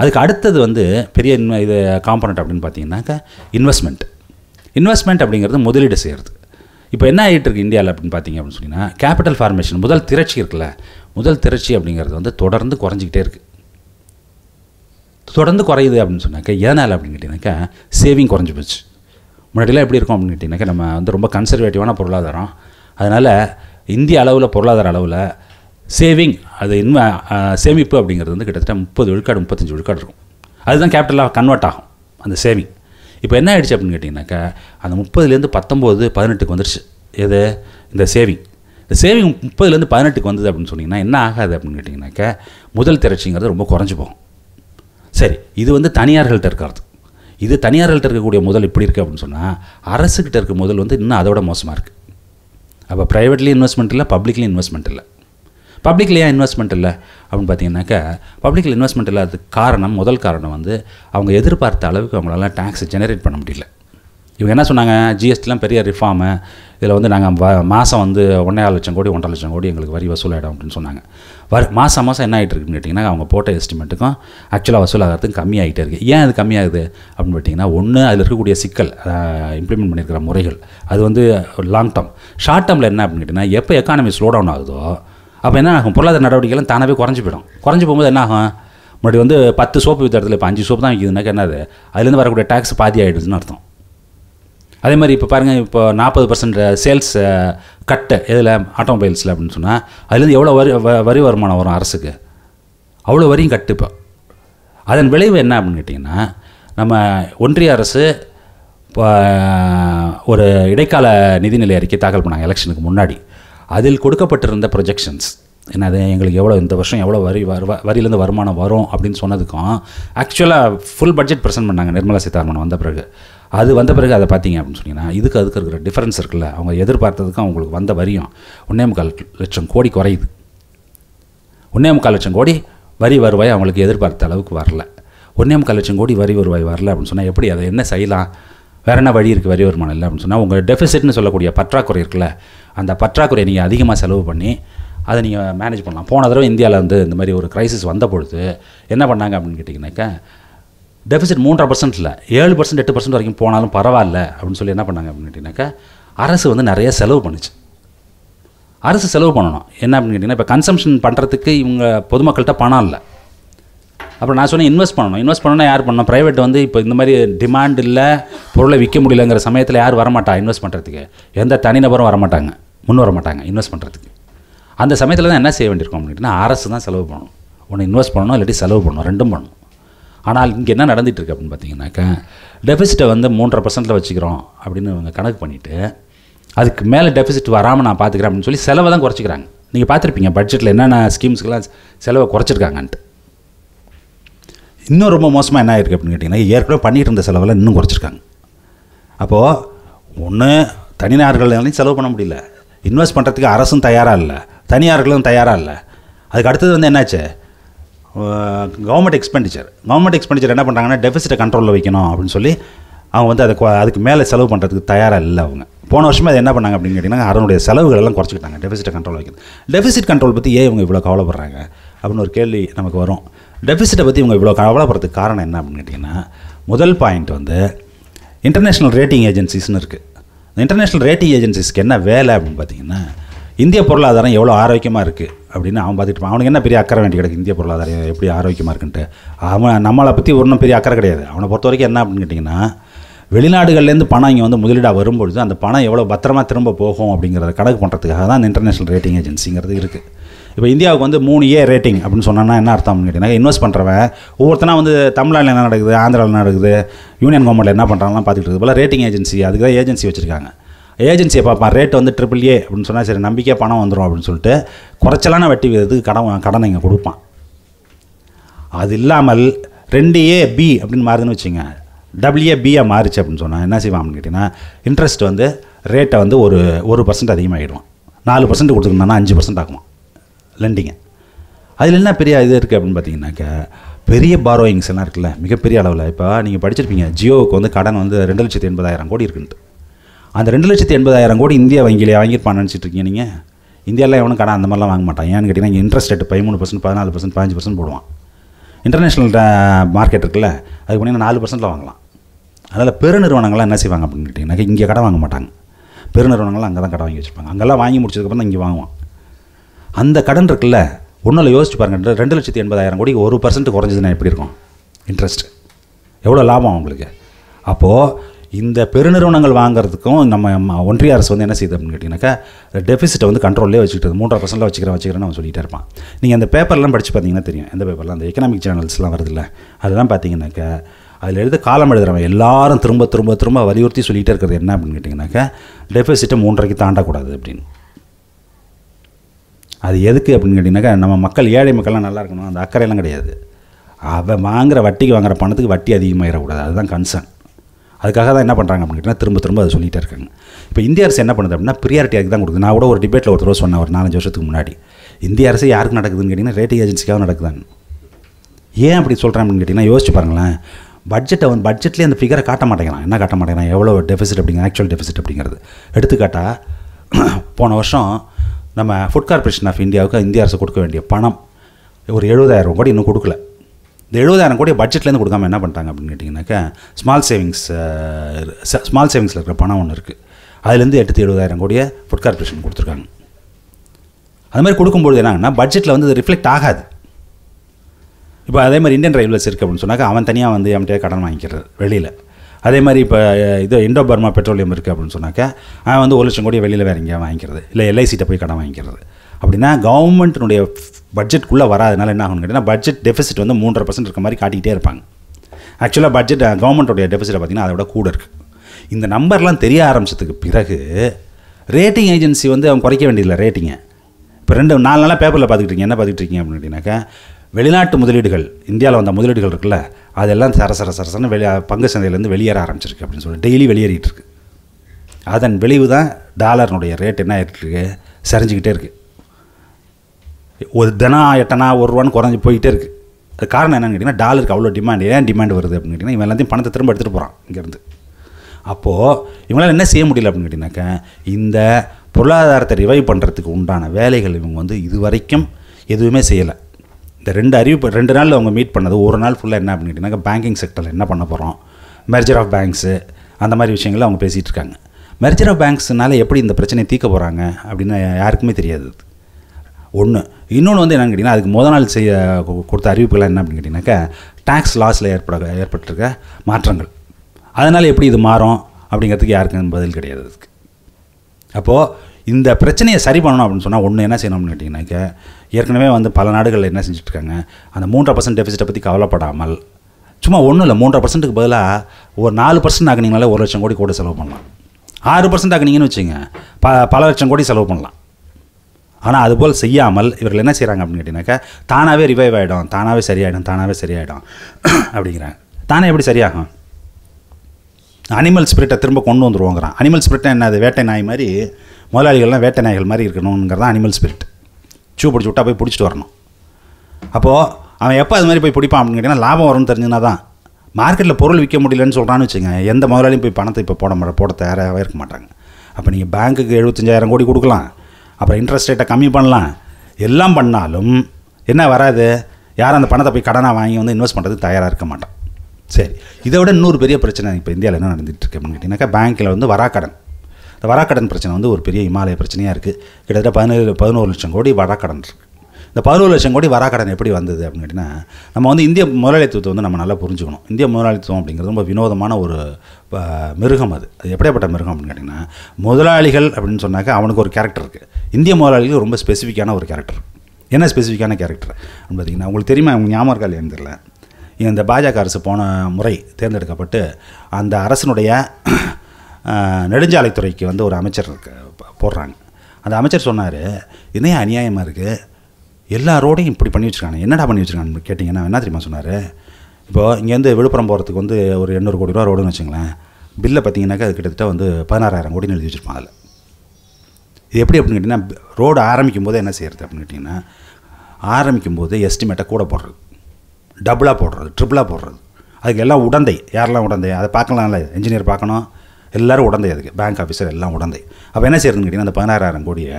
அதுக்கு அடுத்தது வந்து பெரிய இது காம்பனண்ட் அப்படின்னு பார்த்தீங்கன்னாக்கா இன்வெஸ்ட்மெண்ட். இன்வெஸ்ட்மெண்ட் அப்படிங்கிறது முதலீடு செய்கிறது. இப்போ என்ன ஆகிட்டு இருக்குது இந்தியாவில் அப்படின்னு பார்த்தீங்க அப்படின்னு சொன்னிங்கன்னா கேபிட்டல் ஃபார்மேஷன் முதல் திரட்சி இருக்குல்ல, முதல் திரட்சி அப்படிங்கிறது வந்து தொடர்ந்து குறைஞ்சிக்கிட்டே இருக்குது. தொடர்ந்து குறையுது அப்படின்னு சொன்னாக்கா எதனால் அப்படின்னு கேட்டிங்கனாக்கா சேவிங் குறைஞ்சி போச்சு. முன்னாடிலாம் எப்படி இருக்கும் அப்படின்னு கேட்டிங்கனாக்கா நம்ம வந்து ரொம்ப கன்சர்வேட்டிவான பொருளாதாரம், அதனால் இந்திய அளவில் பொருளாதார அளவில் சேவிங் அது இன்வ சேமிப்பு அப்படிங்கிறது வந்து கிட்டத்தட்ட முப்பது விழுக்காடு முப்பத்தஞ்சு விழுக்காடு இருக்கும். அதுதான் கேபிட்டலாக கன்வெர்ட் ஆகும் அந்த சேவிங். இப்போ என்ன ஆகிடுச்சு அப்படின்னு கேட்டிங்கனாக்கா அந்த முப்பதுலேருந்து பத்தொம்போது பதினெட்டுக்கு வந்துடுச்சு. எது இந்த சேவிங், இந்த சேவிங் முப்பதுலேருந்து பதினெட்டுக்கு வந்தது அப்படின்னு சொன்னிங்கன்னா என்ன ஆகாது அப்படின்னு கேட்டிங்கனாக்கா முதல் திரட்சிங்கிறது ரொம்ப குறைஞ்சி போகும். சரி, இது வந்து தனியார்கள்ட்ட இருக்கிறது. இது தனியார்கள்ட்ட இருக்கக்கூடிய முதல் இப்படி இருக்குது அப்படின்னு சொன்னால் அரசுக்கிட்ட இருக்க முதல் வந்து இன்னும் அதோட மோசமாக இருக்குது. அப்போ ப்ரைவேட்லேயும் இன்வெஸ்ட்மெண்ட் இல்லை, பப்ளிக்லேயும் இன்வெஸ்ட்மெண்ட் இல்லை. பப்ளிக்கில் ஏன் இன்வெஸ்ட்மெண்ட் இல்லை அப்படின்னு பார்த்தீங்கன்னாக்கா பப்ளிக்கில் இன்வெஸ்ட்மெண்ட் இல்லாததுக்கு காரணம், முதல் காரணம் வந்து அவங்க எதிர்பார்த்த அளவுக்கு அவங்களால டேக்ஸ் ஜெனரேட் பண்ண முடியல. இவங்க என்ன சொன்னாங்க, ஜிஎஸ்டிலாம் பெரிய ரிஃபார்மு, இதில் வந்து நாங்கள் மாதம் வந்து ஒன்றரை லட்சம் கோடி ஒன்றரை லட்சம் கோடி எங்களுக்கு வரி வசூலாகிடும் அப்படின்னு சொன்னாங்க. வர மாதம் மாதம் என்ன ஆகிட்டு இருக்குன்னு கேட்டிங்கன்னா அவங்க போட்ட எஸ்டிமேட்டுக்கும் ஆக்சுவலாக வசூலாகிறதுக்கும் கம்மியாகிட்டே இருக்குது. ஏன் அது கம்மியாகுது அப்படின்னு பார்த்தீங்கன்னா ஒன்று அதில் இருக்கக்கூடிய சிக்கல், இம்ப்ளிமெண்ட் பண்ணியிருக்கிற முறைகள், அது வந்து லாங் டேர்ம். ஷார்ட் டேர்மில் என்ன அப்படின்னு கேட்டிங்கன்னா எப்போ எக்கானமி ஸ்லோ டவுன் ஆகுதோ அப்போ என்ன ஆகும், பொருளாதார நடவடிக்கைகள் தானாகவே குறைஞ்சி போயிடும். குறைஞ்சி போகும்போது என்ன ஆகும், முன்னாடி வந்து பத்து சோப்பு விற்ற இடத்துல இப்போ அஞ்சு சோப்பு தான் விற்கிதுனாக்கா என்னது, அதுலேருந்து வரக்கூடிய டேக்ஸ் பாதி ஆகிடுதுன்னு அர்த்தம். அதே மாதிரி இப்போ பாருங்கள், இப்போ நாற்பது பர்சன்ட் சேல்ஸ் கட்டு இதில் ஆட்டோமொபைல்ஸில் அப்படின்னு சொன்னால் அதுலேருந்து எவ்வளோ வரி வரி வருமானம் வரும் அரசுக்கு, அவ்வளோ வரியும் கட்டு. இப்போ அதன் விளைவு என்ன அப்படின்னு கேட்டிங்கன்னா நம்ம ஒன்றிய அரசு இப்போ ஒரு இடைக்கால நிதிநிலை அறிக்கை தாக்கல் பண்ணாங்க எலெக்ஷனுக்கு முன்னாடி. அதில் கொடுக்கப்பட்டிருந்த ப்ரொஜெக்ஷன்ஸ் என்னது, எங்களுக்கு எவ்வளோ இந்த வருஷம் எவ்வளோ வரி வரு வரியிலேருந்து வருமானம் வரும் அப்படின்னு சொன்னதுக்கும் ஆக்சுவலாக ஃபுல் பட்ஜெட் ப்ரெசென்ட் பண்ணாங்க நிர்மலா சீதாராமன் வந்த பிறகு. அது வந்த பிறகு அதை பார்த்தீங்க அப்படின்னு சொன்னிங்கன்னா இதுக்கு அதுக்கு இருக்கிற டிஃப்ரென்ஸ் இருக்குல்ல, அவங்க எதிர்பார்த்ததுக்கும் அவங்களுக்கு வந்த வரியும் ஒன்றே முக்கால் லட்சம் கோடி குறையுது. ஒன்றே முக்கால் லட்சம் கோடி வரி வருவாய் அவங்களுக்கு எதிர்பார்த்த அளவுக்கு வரல. ஒன்றே முக்கால் லட்சம் கோடி வரி வருவாய் வரல அப்படின்னு சொன்னால் எப்படி அதை என்ன செய்யலாம், வேறு என்ன வழி இருக்குது வரி வருமானம் இல்லை அப்படின்னு சொன்னால் உங்கள் டெஃபிசிட்னு சொல்லக்கூடிய பற்றாக்குறை இருக்குல்ல, அந்த பற்றாக்குறையை நீங்கள் அதிகமாக செலவு பண்ணி அதை நீங்கள் மேனேஜ் பண்ணலாம். போன தடவை இந்தியாவில் வந்து இந்த மாதிரி ஒரு க்ரைசிஸ் வந்த பொழுது என்ன பண்ணாங்க அப்படின்னு கேட்டிங்கனாக்கா டெஃபிசிட் மூன்றரை பர்சன்ட் இல்லை ஏழு பர்சன்ட் எட்டு பர்சன்ட் வரைக்கும் போனாலும் பரவாயில்ல அப்படின்னு சொல்லி என்ன பண்ணாங்க அப்படின்னு கேட்டிங்கனாக்கா அரசு வந்து நிறைய செலவு பண்ணிச்சு. அரசு செலவு பண்ணணும் என்ன அப்படின்னு கேட்டிங்கன்னா இப்போ கன்சம்ஷன் பண்ணுறதுக்கு இவங்க பொதுமக்கள்கிட்ட பணம் இல்லை. அப்புறம் நான் சொன்னேன் இன்வெஸ்ட் பண்ணணும். இன்வெஸ்ட் பண்ணணும்னா யார் பண்ணணும், ப்ரைவேட் வந்து இப்போ இந்த மாதிரி டிமாண்ட் இல்லை, பொருளை விற்க முடியலங்கிற சமயத்தில் யார் வரமாட்டா இன்வெஸ்ட் பண்ணுறதுக்கு, எந்த தனிநபரும் வரமாட்டாங்க, முன் வரமாட்டாங்க இன்வெஸ்ட் பண்ணுறதுக்கு. அந்த சமயத்தில் தான் என்ன செய்ய வேண்டியிருக்கோம் அப்படின்னா அரசு தான் செலவு பண்ணணும். ஒன்று இன்வெஸ்ட் பண்ணணும், இல்லாட்டி செலவு பண்ணணும், ரெண்டும் பண்ணணும். ஆனால் இங்கே என்ன நடந்துகிட்டு இருக்குது அப்படின்னு பார்த்தீங்கன்னாக்கா டெஃபிசிட்டை வந்து மூன்றரை பர்சன்ட்டில் வச்சுக்கிறோம் அப்படின்னு அவங்க கணக்கு பண்ணிவிட்டு அதுக்கு மேலே டெஃபிசிட் வராமல் நான் பார்த்துக்கிறேன் அப்படின்னு சொல்லி செலவை தான் குறைச்சிக்கிறாங்க. நீங்கள் பார்த்துருப்பீங்க பட்ஜெட்டில் என்னென்ன ஸ்கீம்ஸ்க்கெல்லாம் செலவை குறைச்சிருக்காங்கன்ட்டு. இன்னும் ரொம்ப மோசமாக என்ன ஆகிருக்கு அப்படின்னு கேட்டிங்கன்னா ஏற்கனவே பண்ணிகிட்டு இருந்த செலவெல்லாம் இன்னும் குறைச்சிருக்காங்க. அப்போது ஒன்று தனியார்களையும் செலவு பண்ண முடியல, இன்வெஸ்ட் பண்ணுறதுக்கு அரசும் தயாராக இல்லை, தனியார்களும் தயாராக இல்லை, அதுக்கு அடுத்தது வந்து என்னாச்சு கவர்மெண்ட் எக்ஸ்பெண்டிச்சர் கவர்மெண்ட் எக்ஸ்பெண்டிச்சர் என்ன பண்ணுறாங்கன்னா டெஃபிசிட்டை கண்ட்ரோலில் வைக்கணும் அப்படின்னு சொல்லி அவங்க வந்து அதை அதுக்கு மேலே செலவு பண்ணுறதுக்கு தயாராக இல்லை அவங்க போன வருஷமே அது என்ன பண்ணாங்க அப்படின்னு கேட்டிங்கன்னா அதனுடைய செலவுகளெல்லாம் குறைச்சிக்கிட்டாங்க டெஃபிசிட்டை கண்ட்ரோல் வைக்கணும் டெஃபிசிட் கண்ட்ரோல் பற்றி ஏன் இவங்க இவ்வளோ கவலைப்படுறாங்க அப்படின்னு ஒரு கேள்வி நமக்கு வரும் டெஃபிசிட்டை பற்றி இவங்க இவ்வளோ கவலைப்படுறதுக்கு காரணம் என்ன அப்படின்னு கேட்டிங்கன்னா முதல் பாயிண்ட் வந்து இன்டர்நேஷ்னல் ரேட்டிங் ஏஜென்சிஸ்னு இருக்குது இந்த இன்டர்நேஷ்னல் ரேட்டிங் ஏஜென்சிஸ்க்கு என்ன வேலை அப்படின்னு பார்த்தீங்கன்னா இந்திய பொருளாதாரம் எவ்வளோ ஆரோக்கியமாக இருக்குது அப்படின்னு அவன் பார்த்துட்டு இருப்பான் அவனுக்கு என்ன பெரிய அக்கறை வேண்டி கிடக்கு இந்திய பொருளாதாரம் எப்படி ஆரோக்கியமாக இருக்குன்ட்டு அவன் நம்மளை பற்றி ஒன்றும் பெரிய அக்கறை கிடையாது அவனை பொறுத்த வரைக்கும் என்ன அப்படின்னு கேட்டிங்கன்னா வெளிநாடுகள்லேருந்து பணம் இங்கே வந்து முதலீடாக வரும்பொழுது அந்த பணம் எவ்வளோ பத்திரமா திரும்ப போகும் அப்படிங்கிறத கணக்கு பண்ணுறதுக்காக தான் அந்த இன்டர்நேஷ்னல் ரேட்டிங் ஏஜென்சிங்கிறது இருக்குது இப்போ இந்தியாவுக்கு வந்து மூணு ஏ ரேட்டிங் அப்படின்னு சொன்னோன்னா என்ன அர்த்தம் அப்படின்னு கேட்டிங்கன்னா இன்வெஸ்ட் பண்ணுறவன் ஒவ்வொருத்தனா வந்து தமிழ்நாட்டில் என்ன நடக்குது ஆந்திராவில் என்ன நடக்குது யூனியன் கவர்மெண்ட்டில் என்ன பண்ணுறாங்கலாம் பார்த்துக்கிட்டு இருக்குது போல ரேட்டிங் ஏஜென்சி அதுக்கு தான் ஏஜென்சி வச்சுருக்காங்க ஏஜென்சியை பார்ப்பான் ரேட் வந்து ட்ரிபிள் ஏ அப்படின்னு சொன்னால் சரி நம்பிக்கையாக பணம் வந்துடும் அப்படின்னு சொல்லிட்டு குறைச்சலான வட்டி விதத்துக்கு கடன் கடனை இங்கே கொடுப்பான் அது இல்லாமல் ரெண்டு ஏ பி அப்படின்னு மாறுதுன்னு வச்சுங்க டபிள்யூஏ பியாக மாறிச்சு அப்படின்னு சொன்னால் என்ன செய்வான் அப்படின்னு கேட்டிங்கன்னா இன்ட்ரெஸ்ட் வந்து ரேட்டை வந்து ஒரு ஒரு பர்சன்ட் அதிகமாகிடுவான் நாலு பர்சன்ட் கொடுத்துருந்தானா அஞ்சு பர்சன்ட் ஆக்குவான் லெண்டிங்க அதில் என்ன பெரிய இது இருக்குது அப்படின்னு பார்த்தீங்கன்னாக்க பெரிய பாரோயிங்ஸ் எல்லாம் இருக்குல்ல மிகப்பெரிய அளவில் இப்போ நீங்கள் படிச்சிருப்பீங்க ஜியோவுக்கு வந்து கடன் வந்து ரெண்டு லட்சத்தி எண்பதாயிரம் கோடி இருக்குன்ட்டு அந்த ரெண்டு லட்சத்தி எண்பதாயிரம் கோடி இந்தியா வங்கியிலே வாங்கியிருப்பான்னு நினச்சிட்டு இருக்கீங்க நீங்கள் இந்தியாவில் எவனும் கடை அந்த மாதிரிலாம் வாங்க மாட்டான் ஏன்னு கேட்டிங்கன்னா இங்கே இன்ட்ரெஸ்ட் ரேட்டு பதிமூணு பர்சன்ட் பதினாலு பர்சன்ட் பதினஞ்சு பர்சன்ட் போடுவான் இன்டர்நேஷ்னல் மார்க்கெட் இருக்குல்ல அதுக்கு பண்ணிங்கன்னா நாலு பர்சன்ட்டில் வாங்கலாம் அதனால் பெருநிறுவனங்கள்லாம் என்ன செய்வாங்க அப்படின்னு கேட்டிங்கனாக்கா இங்கே கடை வாங்க மாட்டாங்க பெருநிறுவனங்கள்லாம் அங்கே தான் கடை வாங்கி வச்சுருப்பாங்க அங்கெல்லாம் வாங்கி முடிச்சதுக்கப்புறம் தான் இங்கே வாங்குவான் அந்த கடன் இருக்குல்ல ஒன்றில் யோசிச்சு பாருங்கள் ரெண்டு லட்சத்தி எண்பதாயிரம் கோடிக்கு ஒரு பர்சன்ட் குறைஞ்சதுன்னா எப்படி இருக்கும் இன்ட்ரெஸ்ட் எவ்வளோ லாபம் அவங்களுக்கு அப்போது இந்த பெருநிறுவனங்கள் வாங்குறதுக்கும் நம்ம ஒன்றிய அரசு வந்து என்ன செய்யுது அப்படின்னு கேட்டிங்கனாக்கா டெஃபிசிட்டை வந்து கண்ட்ரோல்லே வச்சுக்கிட்டு மூன்றரை பர்சன்ட்டில் வச்சுக்கிறேன் வச்சுக்கிறேன்னு அவன் சொல்லிகிட்டே இருப்பான் நீங்கள் அந்த பேப்பர்லாம் படித்து பார்த்தீங்கன்னா தெரியும் அந்த பேப்பர்லாம் அந்த எக்கனாமிக் ஜேர்னல்ஸ்லாம் வருதுல்ல அதெல்லாம் பார்த்தீங்கன்னாக்கா அதில் எழுத காலம் எழுதுறவன் எல்லாரும் திரும்ப திரும்ப திரும்ப வலியுறுத்தி சொல்லிகிட்டே இருக்கிறது என்ன அப்படின்னு கேட்டிங்கனாக்கா டெஃபிசிட்டை மூன்றரைக்கு தாண்டக்கூடாது அப்படின்னு அது எதுக்கு அப்படின்னு கேட்டிங்கனாக்கா நம்ம மக்கள் ஏழை மக்கள்லாம் நல்லா இருக்கணும் அந்த அக்கறையெல்லாம் கிடையாது அவன் வாங்குற வட்டிக்கு வாங்குற பணத்துக்கு வட்டி அதிகமாகிடக்கூடாது அதுதான் கன்சர்ன் அதுக்காக தான் என்ன பண்ணுறாங்க அப்படின்னா திரும்ப திரும்ப அதை சொல்லிகிட்டே இருக்காங்க இப்போ இந்திய அரசு என்ன பண்ணுது அப்படின்னா ப்ரியாரிட்டியாக தான் கொடுக்குது நான் கூட ஒரு டிபேட்டில் ஒரு தடவை சொன்னேன் ஒரு நாலஞ்சு வருஷத்துக்கு முன்னாடி இந்திய அரசு யாருக்கு நடக்குதுன்னு கேட்டிங்கன்னா ரேட்டிங் ஏஜென்சிக்காக நடக்குதான்னு ஏன் அப்படி சொல்கிறேன் அப்படின்னு கேட்டிங்கன்னா யோசிச்சு பாருங்களேன் பட்ஜெட்டை வந்து பட்ஜெட்லேயே அந்த ஃபிகரை காட்ட மாட்டேங்கிறான் என்ன காட்ட மாட்டேங்கிறான் எவ்வளோ டெஃபிசிட் அப்படிங்கிற ஆக்சுவல் டெஃபிசிட் அப்படிங்கிறது எடுத்துக்காட்டால் போன வருஷம் நம்ம ஃபுட் கார்பரேஷன் ஆஃப் இந்தியாவுக்கு இந்திய அரசு கொடுக்க வேண்டிய பணம் ஒரு எழுபதாயிரம் கோடி இன்னும் கொடுக்கல இந்த எழுபதாயிரம் கோடி பட்ஜெட்லேருந்து கொடுக்காமல் என்ன பண்ணிட்டாங்க அப்படின்னு கேட்டிங்கனாக்கா ஸ்மால் சேவிங்ஸ் ஸ்மால் சேவிங்ஸில் இருக்கிற பணம் ஒன்று இருக்குது அதுலேருந்து எடுத்து எழுபதாயிரம் கோடியை ஃபுட் கார்பரேஷன் கொடுத்துருக்காங்க அது மாதிரி கொடுக்கும்பொழுது என்னங்கன்னா பட்ஜெட்டில் வந்து ரிஃப்ளெக்ட் ஆகாது இப்போ அதே மாதிரி இந்தியன் ரயில்வேஸ் இருக்குது அப்படின்னு சொன்னாக்கா அவன் தனியாக வந்து என்கிட்ட கடன் வாங்கிக்கிறது வெளியில் அதே மாதிரி இப்போ இது இண்டோ பர்மா பெட்ரோலியம் இருக்குது அப்படின்னு சொன்னாக்கா அவன் வந்து ஒரு லட்சம் கோடியை வெளியில் வேறு எங்கேயா வாங்கிக்கிறது இல்லை எல்ஐசிட்ட போய் கடன் வாங்கிக்கிறது அப்படின்னா கவர்மெண்ட்டினுடைய பட்ஜெட்டுக்குள்ளே வராதனால என்ன ஆகும்னு கேட்டிங்கன்னா பட்ஜெட் டெஃபிசிட் வந்து மூன்றரை பர்சன்ட் இருக்க மாதிரி காட்டிக்கிட்டே இருப்பாங்க ஆக்சுவலாக பட்ஜெட் கவர்மெண்ட்டோடைய டெஃபிசிட்டை பார்த்திங்கன்னா அதை விட கூட இருக்குது இந்த நம்பர்லாம் தெரிய ஆரம்பித்ததுக்கு பிறகு ரேட்டிங் ஏஜென்சி வந்து அவங்க குறைக்க வேண்டியதில்லை ரேட்டிங்கை இப்போ ரெண்டு நாலு நாளாக பேப்பரில் பார்த்துக்கிட்டு இருக்கீங்க என்ன பார்த்துக்கிட்டு இருக்கீங்க அப்படின்னு கேட்டிங்கனாக்கா வெளிநாட்டு முதலீடுகள் இந்தியாவில் வந்த முதலீடுகள் இருக்குல்ல அதெல்லாம் சரசர சரசரன்னு வெளியே பங்கு சந்தையிலேருந்து வெளியேற ஆரம்பிச்சிருக்கு அப்படின்னு சொல்லி டெய்லி வெளியேறிட்டு இருக்கு அதன் விளைவு தான் டாலர்னுடைய ரேட் என்ன ஆகிட்டு இருக்கு சரிஞ்சிக்கிட்டே இருக்குது ஒரு தினம் எட்டனா ஒரு ரூபான்னு குறைஞ்சி போயிட்டே இருக்குது அது காரணம் என்னென்னு கேட்டிங்கன்னா டாலருக்கு அவ்வளோ டிமாண்ட் ஏன் டிமாண்ட் வருது அப்படின்னு கேட்டிங்கன்னா இவன் எல்லாத்தையும் பணத்தை திரும்ப எடுத்துகிட்டு போகிறான் இங்கேருந்து அப்போது இவங்களால் என்ன செய்ய முடியல அப்படின்னு கேட்டிங்கனாக்கா இந்த பொருளாதாரத்தை ரிவைவ் பண்ணுறதுக்கு உண்டான வேலைகள் இவங்க வந்து இது வரைக்கும் எதுவுமே செய்யலை இந்த ரெண்டு அறிவிப்பு ரெண்டு நாள் அவங்க மீட் பண்ணது ஒரு நாள் ஃபுல்லாக என்ன அப்படின்னு கேட்டிங்கனாக்கா பேங்கிங் செக்டரில் என்ன பண்ண போகிறோம் மெர்ஜர் ஆஃப் பேங்க்ஸு அந்த மாதிரி விஷயங்களை அவங்க பேசிகிட்டு இருக்காங்க மெர்ஜர் ஆஃப் பேங்க்ஸ்னால எப்படி இந்த பிரச்சனையை தீர்க்க போகிறாங்க அப்படின்னு யாருக்குமே தெரியாது ஒன்று இன்னொன்று வந்து என்னென்னு கேட்டிங்கன்னா அதுக்கு முதல் நாள் செய்ய கொடுத்த அறிவிப்புகள்லாம் என்ன அப்படின்னு கேட்டிங்கனாக்கா டேக்ஸ் லாஸில் ஏற்பட ஏற்பட்டிருக்க மாற்றங்கள் அதனால் எப்படி இது மாறும் அப்படிங்கிறதுக்கு யாருக்கும் பதில் கிடையாது அதுக்கு அப்போது இந்த பிரச்சனையை சரி பண்ணணும் அப்படின்னு சொன்னால் ஒன்று என்ன செய்யணும் அப்படின்னு கேட்டிங்கனாக்கா ஏற்கனவே வந்து பல நாடுகளில் என்ன செஞ்சுட்ருக்காங்க அந்த மூன்றரை பர்சன்ட் டெஃபிசிட்டை பற்றி கவலைப்படாமல் சும்மா ஒன்றும் இல்லை மூன்றரை பர்சன்ட்டுக்கு பதிலாக ஒரு நாலு பர்சன்ட் ஆகினீங்கனாலே ஒரு லட்சம் கோடி கூட செலவு பண்ணலாம் ஆறு பர்சன்ட் ஆகினீங்கன்னு வச்சுங்க ப பல லட்சம் கோடி செலவு பண்ணலாம் ஆனால் அதுபோல் செய்யாமல் இவர்கள் என்ன செய்கிறாங்க அப்படின்னு கேட்டிங்கனாக்கா தானாகவே ரிவைவ் ஆகிடும் தானாகவே சரியாயிடும் தானாகவே சரியாயிடும் அப்படிங்கிறாங்க தானே எப்படி சரியாகும் அனிமல் ஸ்பிரிட்டை திரும்ப கொண்டு வந்துடுவோங்கிறான் அனிமல் ஸ்பிரிட்டை என்ன அது வேட்டை நாய் மாதிரி முதலாளிகள்லாம் வேட்டை நாய்கள் மாதிரி இருக்கணுங்கிறதான் அனிமல் ஸ்பிரிட் சூ பிடிச்சி விட்டா போய் பிடிச்சிட்டு வரணும் அப்போது அவன் எப்போ அது மாதிரி போய் பிடிப்பான் அப்படின்னு கேட்டிங்கன்னா லாபம் வரும்னு தெரிஞ்சுன்னா தான். மார்க்கெட்டில் பொருள் விற்க முடியலன்னு சொல்கிறான்னு வச்சுங்க, எந்த முதலாளியும் போய் பணத்தை இப்போ போட மாட்டேன் போட தயாராகவே இருக்க மாட்டாங்க. அப்போ நீங்கள் பேங்க்குக்கு எழுபத்தஞ்சாயிரம் கோடி கொடுக்கலாம், அப்புறம் இன்ட்ரெஸ்ட் ரேட்டை கம்மி பண்ணலாம், எல்லாம் பண்ணாலும் என்ன வராது, யாரும் அந்த பணத்தை போய் கடனாக வாங்கி வந்து இன்வெஸ்ட் பண்ணுறதுக்கு தயாராக இருக்க மாட்டான். சரி, இதை விட இன்னொரு பெரிய பிரச்சனை இப்போ இந்தியாவில் என்ன நடந்துகிட்டு இருக்கு அப்படின்னு கேட்டிங்கனாக்கா, பேங்க்கில் வந்து வராக்கடன், இந்த வராக்கடன் பிரச்சனை வந்து ஒரு பெரிய இமாலய பிரச்சனையாக இருக்குது. கிட்டத்தட்ட பதினேழு பதினோரு லட்சம் கோடி வராக்கடன் இருக்குது. இந்த பதினோரு லட்சம் கோடி வராக்கடன் எப்படி வந்தது அப்படின்னு கேட்டிங்கன்னா, நம்ம வந்து இந்திய முதலாளித்துவத்தை வந்து நம்ம நல்லா புரிஞ்சுக்கணும். இந்திய முதலாளித்துவம் அப்படிங்கிறது ரொம்ப வினோதமான ஒரு மிருகம். அது அது எப்படியாப்பட்ட மிருகம் அப்படின்னு கேட்டிங்கன்னா, முதலாளிகள் அப்படின்னு சொன்னாக்க அவனுக்கு ஒரு கேரக்டர் இருக்குது. இந்திய முதலாளிகளுக்கு ரொம்ப ஸ்பெசிஃபிக்கான ஒரு கேரக்டர். என்ன ஸ்பெசிஃபிக்கான கேரக்டர் அப்படின்னு பார்த்தீங்கன்னா, உங்களுக்கு தெரியுமா, அவங்க ஞாபகம் இருக்கா இல்லையான்னு தெரியல, இந்த பாஜக அரசு போன முறை தேர்ந்தெடுக்கப்பட்டு அந்த அரசனுடைய நெடுஞ்சாலைத்துறைக்கு வந்து ஒரு அமைச்சர் போடுறாங்க. அந்த அமைச்சர் சொன்னார், இதே அநியாயமாக இருக்குது, எல்லாரோடையும் இப்படி பண்ணி வச்சுருக்காங்க, என்னடா பண்ணி வச்சுருக்காங்கன்னு கேட்டிங்கன்னா என்ன தெரியுமா சொன்னார், இப்போது இங்கேருந்து விழுப்புரம் போகிறதுக்கு வந்து ஒரு எண்ணூறு கோடி ரூபா ரோடுன்னு வச்சுங்களேன், பில்லை பார்த்திங்கனாக்கா அது கிட்டத்தட்ட வந்து பதினாறாயிரம் கோடின்னு எழுதி வச்சுருப்பாங்க. அதில் இது எப்படி அப்படின்னு கேட்டிங்கன்னா, ரோடு ஆரம்பிக்கும் போது என்ன செய்கிறது அப்படின்னு கேட்டிங்கன்னா, ஆரம்பிக்கும் போது எஸ்டிமேட்டை கூட போடுறது, டபுளாக போடுறது, ட்ரிபிளாக போடுறது, அதுக்கு எல்லாம் உடந்தை. யாரெல்லாம் உடந்தை அதை பார்க்கலாம்ல, இன்ஜினியர் பார்க்கணும், எல்லோரும் உடந்தை, அதுக்கு பேங்க் ஆஃபீஸர் எல்லாம் உடந்தை. அப்போ என்ன செய்யறதுன்னு கேட்டிங்கன்னா, அந்த பதினாறாயிரம் கோடியை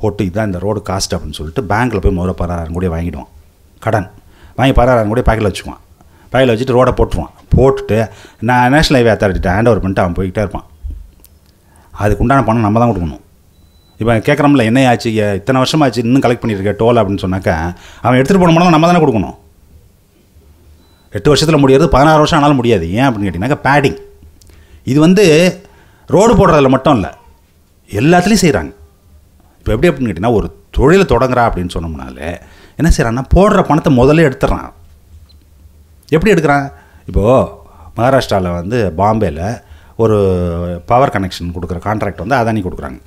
போட்டு இதுதான் இந்த ரோடு காஸ்ட் அப்படின்னு சொல்லிட்டு பேங்க்கில் போய் முதல்ல பதினாறாயிரம் கோடியை வாங்கிடுவோம் கடன் வாங்கி, பதினாறாயிரம் கோடியை பேக்கில் வச்சுக்குவான், பேக்கில் வச்சுட்டு ரோடை போட்டுருவான். போட்டுட்டு நான் நேஷனல் ஹைவே அத்தாரிட்டிகிட்ட ஹேண்ட் ஓவர் பண்ணிட்டு அவன் போய்கிட்டே இருப்பான். அதுக்கு உண்டான பணம் நம்ம தான் கொடுக்கணும். இப்போ கேட்குறோம்ல, என்ன ஆச்சு, இத்தனை வருஷமாச்சு இன்னும் கலெக்ட் பண்ணியிருக்கேன் டோல் அப்படின்னு சொன்னாக்கா, அவன் எடுத்துகிட்டு போன பணம் நம்ம தானே கொடுக்கணும். எட்டு வருஷத்தில் முடியாது, பதினாறு வருஷம் ஆனாலும் முடியாது. ஏன் அப்படின்னு கேட்டிங்கனாக்கா, பேடிங். இது வந்து ரோடு போடுறதில் மட்டும் இல்லை, எல்லாத்துலேயும் செய்கிறாங்க. இப்போ எப்படி அப்படின்னு கேட்டிங்கன்னா, ஒரு தொழிலை தொடங்குறா அப்படின்னு சொன்னோம்னாலே என்ன செய்கிறான்னா, போடுற பணத்தை முதல்ல எடுத்துடுறான். எப்படி எடுக்கிறான், இப்போது மகாராஷ்டிராவில் வந்து பாம்பேயில் ஒரு பவர் கனெக்ஷன் கொடுக்குற கான்ட்ராக்ட் வந்து அதானி கொடுக்குறாங்க.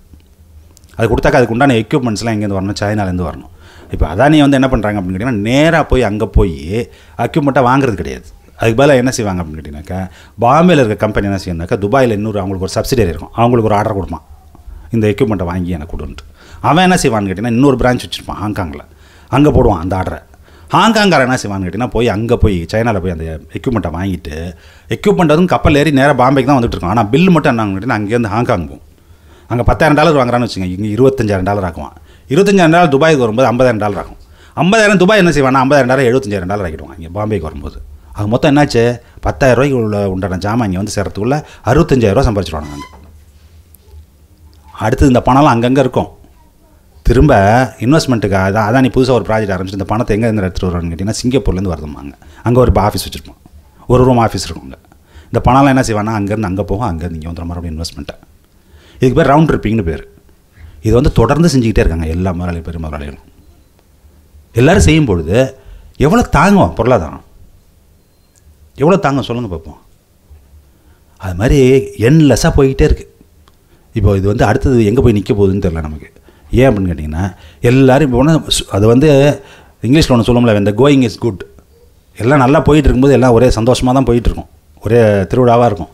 அது கொடுத்தாக்கா அதுக்கு உண்டான எக்யூப்மெண்ட்ஸ்லாம் எங்கேருந்து வரணும், சைனாலேருந்து வரணும். இப்போ அதானி வந்து என்ன பண்ணுறாங்க அப்படின்னு கேட்டிங்கன்னா, நேராக போய் அங்கே போய் எக்யூப்மெண்ட்டாக வாங்குறது கிடையாது. அதுக்கு பதிலாக என்ன செய்வாங்க அப்படின்னு கேட்டிங்கனாக்கா, பாம்பேயில் இருக்க கம்பெனி என்ன செய்யணுனாக்கா, துபாயில் இன்னொரு அவங்களுக்கு ஒரு சப்சிடரி இருக்கும், அவங்களுக்கு ஒரு ஆர்டர் கொடுப்பான், இந்த எக்யூப்மெண்ட்டை வாங்கி எனக்கு கொடுன்ட்டு. அவன் என்ன செய்வான்னு கேட்டிங்கன்னா, இன்னொரு பிரான்ச் வச்சுருப்பான் ஹாங்காங்கில், அங்கே போடுவான் அந்த ஆர்டரை. ஹாங்காங்கார என்ன செய்வான்னு கேட்டிங்கன்னா, போய் அங்கே போய் சைனாவில் போய் அந்த எக்யூப்மெண்ட்டை வாங்கிட்டு, எக்யூப்மெண்ட் வந்து கப்பல் ஏறி நேராக பாம்பேக்கு தான் வந்துட்டு இருக்கும். ஆனால் பில்லு மட்டும் என்ன கேட்டிங்கன்னா, அங்கேருந்து ஹாங்காங் போகும். அங்கே பத்தாயிரம் டாலர் வாங்குறான்னு வச்சுக்கோங்க, இங்கே இருபத்தஞ்சாயிரம் டாலர் ஆக்குவான். இருபத்தஞ்சாயிரம் டாலர் துபாய்க்கு வரும்போது ஐம்பதாயிரம் டாலர் ஆகும். ஐம்பதாயிரம் துபாய் என்ன செய்வானா, ஐம்பதாயிரம் டாலர் எழுபத்தஞ்சாயிரம் டாலர் ஆகிடுவான் இங்கே பாம்பேக்கு வரும்போது. அது மொத்தம் என்னாச்சு, பத்தாயிரம் ரூபாய்க்கு உள்ள உண்டான ஜாமான் இங்கே வந்து சேர்றதுக்குள்ளே அறுபத்தஞ்சாயிரரூவா சம்பாரிச்சிடுவாங்க அங்கே. அடுத்து இந்த பணம்லாம் அங்கங்கே இருக்கும். திரும்ப இன்வெஸ்ட்மெண்ட்டுக்கு அதான் அதானி புதுசாக ஒரு ப்ராஜெக்ட் ஆரம்பிச்சு, இந்த பணத்தை எங்கேருந்து எடுத்துகிட்டு வருவான்னு கேட்டிங்கன்னா, சிங்கப்பூர்லேருந்து வருதுமாங்க. அங்கே ஒரு ஆஃபீஸ் வச்சுருப்போம், ஒரு ரூம் ஆஃபீஸ் இருக்குங்க. இந்த பணம்லாம் என்ன செய்வானா, அங்கேருந்து அங்கே போகும், அங்கேருந்து இங்கே வந்துடும் மறுபடியும் இன்வெஸ்ட்மெண்ட்டை. இதுக்கு பேர் ரவுண்ட் ட்ரிப்பிங்னு பேர். இது வந்து தொடர்ந்து செஞ்சுக்கிட்டே இருக்காங்க எல்லா முதலாளி பெரிய முதலாளிகளும். எல்லோரும் செய்யும்பொழுது எவ்வளோ தாங்குவோம் பொருளாதாரம், எவ்வளோ தாங்க சொல்லுங்கள் பார்ப்போம். அது மாதிரி எண்ட்லெஸ்ஸாக போய்கிட்டே இருக்குது. இப்போ இது வந்து அடுத்தது எங்கே போய் நிற்க போகுதுன்னு தெரியல நமக்கு. ஏன் அப்படின்னு கேட்டிங்கன்னா, எல்லோரும் இப்போ ஒன்று அது வந்து இங்கிலீஷில் ஒன்று சொல்லுவோம்ல, இந்த கோயிங் இஸ் குட். எல்லாம் நல்லா போயிட்டு இருக்கும்போது எல்லாம் ஒரே சந்தோஷமாக தான் போயிட்டுருக்கும், ஒரே திருவிழாவாக இருக்கும்.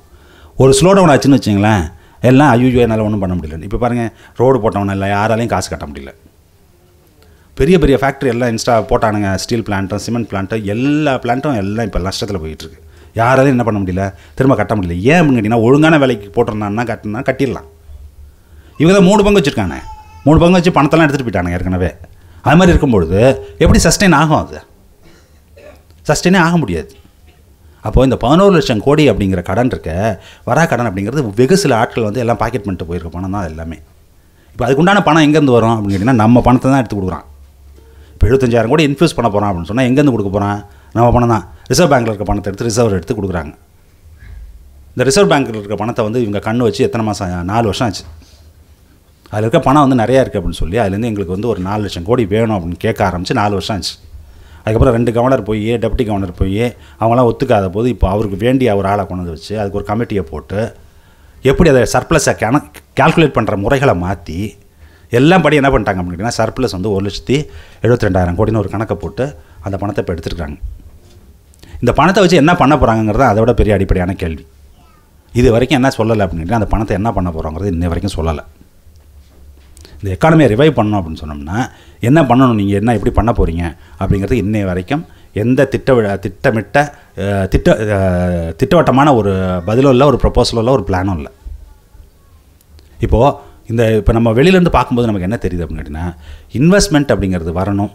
ஒரு ஸ்லோ டவுன் ஆச்சுன்னு வச்சுங்களேன், எல்லாம் ஐயோ என்னால் ஒன்றும் பண்ண முடியல. இப்போ பாருங்கள், ரோடு போட்டவன இல்லை, யாராலையும் காசு கட்ட முடியல. பெரிய பெரிய ஃபேக்ட்ரி எல்லாம் இன்ஸ்டா போட்டானுங்க, ஸ்டீல் பிளான்ட்டும் சிமெண்ட் பிளான்ட்டும் எல்லா பிளான்ட்டும் எல்லாம் இப்போ நஷ்டத்தில் போயிட்டுருக்கு. யாராலையும் என்ன பண்ண முடியல, திரும்ப கட்ட முடியல. ஏன் அப்படின்னு கேட்டிங்கன்னா, ஒழுங்கான வேலைக்கு போட்டிருந்தான்னா கட்டினா கட்டிடலாம். இவங்க மூணு பங்கு வச்சுருக்கானே, மூணு பங்கு வச்சு பணத்தெல்லாம் எடுத்துகிட்டு போயிட்டானுங்க ஏற்கனவே. அது மாதிரி இருக்கும்பொழுது எப்படி சஸ்டெயின் ஆகும், அது சஸ்டெயினே ஆக முடியாது. அப்போது இந்த பதினோரு லட்சம் கோடி அப்படிங்கிற கடன் இருக்க, வரா கடன் அப்படிங்கிறது வெகு சில ஆட்கள் வந்து எல்லாம் பாக்கெட் பண்ணிட்டு போயிருக்க பணம் தான் எல்லாமே. இப்போ அதுக்குண்டான பணம் எங்கேருந்து வரும் அப்படின்னு கேட்டிங்கன்னா, நம்ம பணத்தை தான் எடுத்து கொடுக்குறான். இப்போ எழுபத்தஞ்சாயிரம் கோடி இன்ஃப்யூஸ் பண்ண போகிறான் அப்படின்னு சொன்னால் எங்கேருந்து கொடுக்க போகிறான், நம்ம பணம் தான். ரிசர்வ் பேங்க்கில் இருக்க பணத்தை எடுத்து ரிசர்வர் எடுத்து கொடுக்குறாங்க. இந்த ரிசர்வ் பேங்க்கில் இருக்க பணத்தை வந்து இவங்க கண்ணு வச்சு எத்தனை மாதம், நாலு வருஷம் ஆச்சு. அதில் இருக்க பணம் வந்து நிறையா இருக்குது அப்படின்னு சொல்லி அதுலேருந்து எங்களுக்கு வந்து ஒரு நாலு லட்சம் கோடி வேணும் அப்படின்னு கேட்க ஆரம்பித்து நாலு வருஷம் ஆச்சு. அதுக்கப்புறம் ரெண்டு கவர்னர் போய், டெப்டி கவர்னர் போய் அவங்களாம் ஒத்துக்காத போது இப்போ அவருக்கு வேண்டிய ஒரு ஆளை கொண்டு வந்து வச்சு அதுக்கு ஒரு கமிட்டியை போட்டு எப்படி அதை சர்ப்ளஸை கண கால்குலேட் பண்ணுற முறைகளை மாற்றி எல்லாம் படி என்ன பண்ணிட்டாங்க அப்படின்னா, சர்ப்ளஸ் வந்து ஒரு லட்சத்தி எழுபத்தி ரெண்டாயிரம் கோடின்னு ஒரு கணக்கை போட்டு அந்த பணத்தை இப்போ எடுத்துருக்காங்க. இந்த பணத்தை வச்சு என்ன பண்ண போகிறாங்கிறத அதை விட பெரிய அடிப்படையான கேள்வி. இது வரைக்கும் என்ன சொல்லலை அப்படின்னா, அந்த பணத்தை என்ன பண்ண போகிறோங்கிறது இன்ன வரைக்கும் சொல்லலை. இந்த எக்கானமியை ரிவைவ் பண்ணணும் அப்படின்னு சொன்னோம்னா என்ன பண்ணணும், நீங்கள் என்ன எப்படி பண்ண போகிறீங்க அப்படிங்கிறது இன்னைய வரைக்கும் எந்த திட்ட திட்டமிட்ட திட்ட திட்டவட்டமான ஒரு பதிலும் இல்லை, ஒரு ப்ரொபோசலும் இல்லை, ஒரு பிளானும் இல்லை. இப்போது இந்த இப்போ நம்ம வெளியிலேருந்து பார்க்கும்போது நமக்கு என்ன தெரியுது அப்படின்னு கேட்டிங்கன்னா, இன்வெஸ்ட்மெண்ட் அப்படிங்கிறது வரணும்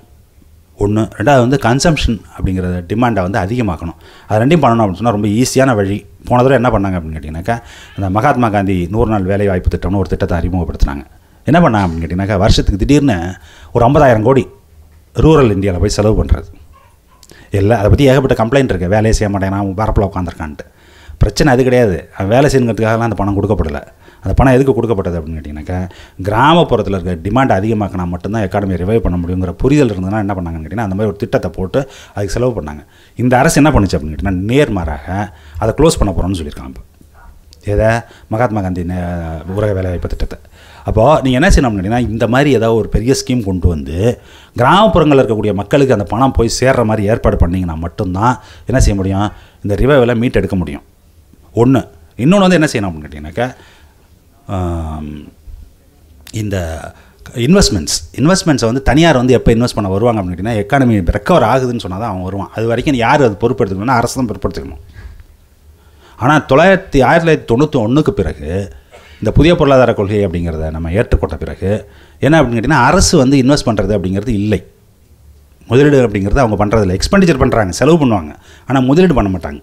ஒன்று, ரெண்டாவது வந்து கன்சம்ஷன் அப்படிங்கிறத டிமாண்டை வந்து அதிகமாக்கணும். அது ரெண்டையும் பண்ணணும் அப்படின்னு சொன்னால் ரொம்ப ஈஸியான வழி. போன தடவை என்ன பண்ணாங்க அப்படின்னு கேட்டிங்கனாக்கா, அந்த மகாத்மா காந்தி நூறு நாள் வேலை வாய்ப்பு திட்டம்னு ஒரு திட்டத்தை அறிமுகப்படுத்தினாங்க. என்ன பண்ணாங்க அப்படின்னு கேட்டிங்கனாக்கா, வருஷத்துக்கு திடீர்னு ஒரு ஐம்பதாயிரம் கோடி ரூரல் இந்தியாவில் போய் செலவு பண்ணுறது. இல்லை அதை பற்றி ஏகப்பட்ட கம்ப்ளைண்ட் இருக்குது, வேலையை செய்ய மாட்டேங்கிறான், அவன் பரப்பில் உட்காந்துருக்கான்ட்டு. பிரச்சனை அது கிடையாது, அவன் வேலை செய்யணுங்கிறதுக்காகலாம் அந்த பணம் கொடுக்கப்படலை. அந்த பணம் எதுக்கு கொடுக்கப்பட்டது அப்படின்னு கேட்டிங்கனாக்கா, கிராமப்புறத்தில் இருக்கிற டிமாண்ட் அதிகமாக்கினா மட்டும்தான் எக்கானமியை ரிவைவ் பண்ண முடியுங்கிற புரிதல் இருந்ததுன்னா என்ன பண்ணாங்கன்னு கேட்டிங்கன்னா, அந்த மாதிரி ஒரு திட்டத்தை போட்டு அதுக்கு செலவு பண்ணாங்க. இந்த அரசு என்ன பண்ணுச்சு அப்படின்னு கேட்டிங்கன்னா, நேர்மாறாக அதை க்ளோஸ் பண்ண போகிறோன்னு சொல்லியிருக்காங்க. இப்போ எதை? மகாத்மா காந்தி ஊரக வேலைவாய்ப்பு திட்டத்தை. அப்போது நீங்கள் என்ன செய்யணும் அப்படின்னா, இந்த மாதிரி ஏதாவது ஒரு பெரிய ஸ்கீம் கொண்டு வந்து கிராமப்புறங்களில் இருக்கக்கூடிய மக்களுக்கு அந்த பணம் போய் சேர்கிற மாதிரி ஏற்பாடு பண்ணிங்கன்னா மட்டும்தான் என்ன செய்ய முடியும், இந்த ரிவைவில் மீட் எடுக்க முடியும். ஒன்று. இன்னொன்று வந்து என்ன செய்யணும் அப்படின்னு கேட்டிங்கனாக்கா, இந்த இன்வெஸ்ட்மெண்ட்ஸ் இன்வெஸ்ட்மெண்ட்ஸை வந்து தனியார் வந்து எப்போ இன்வெஸ்ட் பண்ண வருவாங்க அப்படின்னு கேட்டிங்கன்னா, எக்கானமி ரெக்கவர் ஆகுதுன்னு சொன்னால் தான் அவன் வருவான். அது வரைக்கும் யார் அது பொறுப்பெடுத்துக்கணும்னா அரசு தான் பொறுப்பெடுத்துக்கணும். ஆனால் தொள்ளாயிரத்தி ஆயிரத்தி தொள்ளாயிரத்தி தொண்ணூற்றி ஒன்றுக்கு பிறகு இந்த புதிய பொருளாதார கொள்கை அப்படிங்கிறத நம்ம ஏற்றுக்கொண்ட பிறகு என்ன அப்படின்னு கேட்டிங்கன்னா, அரசு வந்து இன்வெஸ்ட் பண்ணுறது அப்படிங்கிறது இல்லை. முதலீடு அப்படிங்கிறது அவங்க பண்ணுறதில்லை. எக்ஸ்பெண்டிச்சர் பண்ணுறாங்க, செலவு பண்ணுவாங்க, ஆனால் முதலீடு பண்ண மாட்டாங்க.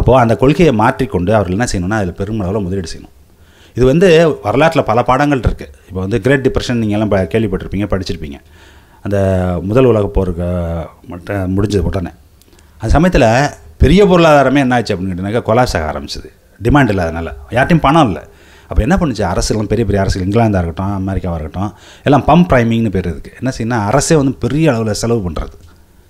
அப்போது அந்த கொள்கையை மாற்றிக்கொண்டு அவர்கள் என்ன செய்யணும்னா, அதில் பெருமளவில் முதலீடு செய்யணும். இது வந்து வரலாற்றில் பல பாடங்கள் இருக்குது. இப்போ வந்து கிரேட் டிப்ரெஷன் நீங்கள்லாம் ப கேள்விப்பட்டிருப்பீங்க, படிச்சிருப்பீங்க. அந்த முதல் உலக போருக்கு மட்டும் முடிஞ்சது உடனே அந்த சமயத்தில் பெரிய பொருளாதாரமே என்ன ஆச்சு அப்படின்னு கேட்டிங்கனாக்கா, கொலாப்ஸ் ஆக ஆரம்பிச்சிது. டிமாண்ட் இல்லாதனால யார்ட்டையும் பணம் இல்லை. அப்போ என்ன பண்ணுச்சு அரசுலாம், பெரிய பெரிய அரசு இங்கிலாந்தாக இருக்கட்டும், அமெரிக்காவாக இருக்கட்டும், எல்லாம் பம்ப் ப்ரைமிங்னு பேர் இருக்குது. என்ன செய்யணும்னா, அரசே வந்து பெரிய அளவில் செலவு பண்ணுறது.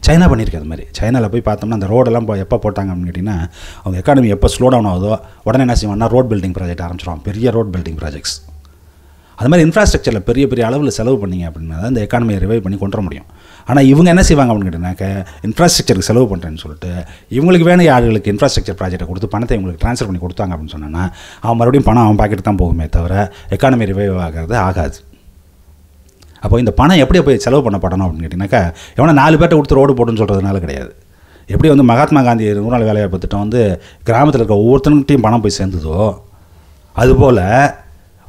சைனா பண்ணியிருக்கு. அது மாதிரி சைனாவில் போய் பார்த்தோம்னா, அந்த ரோடெல்லாம் எப்போ போட்டாங்க அப்படின்னு கேட்டிங்கன்னா, அவங்க எக்கானமி எப்போ ஸ்லோ டவுன் ஆகுதோ உடனே என்ன செய்வாங்கன்னா, ரோட் பில்டிங் ப்ராஜெக்ட் ஆரம்பிச்சிடும். பெரிய ரோட் பில்டிங் ப்ராஜெக்ட்ஸ். அது மாதிரி இன்ஃப்ராஸ்ட்ரக்சரில் பெரிய பெரிய அளவில் செலவு பண்ணிங்க அப்படின்னா தான் இந்த எக்கானமியை ரிவைவ் பண்ணி கொண்டு வர முடியும். ஆனால் இவங்க என்ன செய்வாங்க அப்படின்னு கேட்டிங்கனாக்கா, இன்ஃப்ராஸ்ட்ரக்சருக்கு செலவு பண்ணுறேன்னு சொல்லிட்டு இவங்களுக்கு வேணும் யாருக்கு இன்ஃப்ராஸ்ட்ரக்சர் ப்ராஜெக்ட்டை கொடுத்து பணத்தை இவங்களுக்கு ட்ரான்ஸ்ஃபர் பண்ணி கொடுத்தாங்க அப்படின்னு சொன்னோன்னா, அவன் மறுபடியும் பணம் அவன் பாக்கெட்டு தான் போகுமே தவிர எக்கானமி ரிவைவ் ஆகிறது ஆகாது. அப்போ இந்த பணம் எப்படி போய் செலவு பண்ணப்படணும் அப்படின்னு கேட்டிங்கனாக்கா, எவனா நாலு பேர்ட்ட கொடுத்து ரோடு போட்டுன்னு சொல்கிறதுனால கிடையாது. எப்படி வந்து மகாத்மா காந்தி நூறு நாள் வேலைவாய்ப்பு திட்டம் வந்து கிராமத்தில் இருக்க ஒவ்வொருத்தருக்கிட்டையும் பணம் போய் சேர்ந்ததோ, அதுபோல்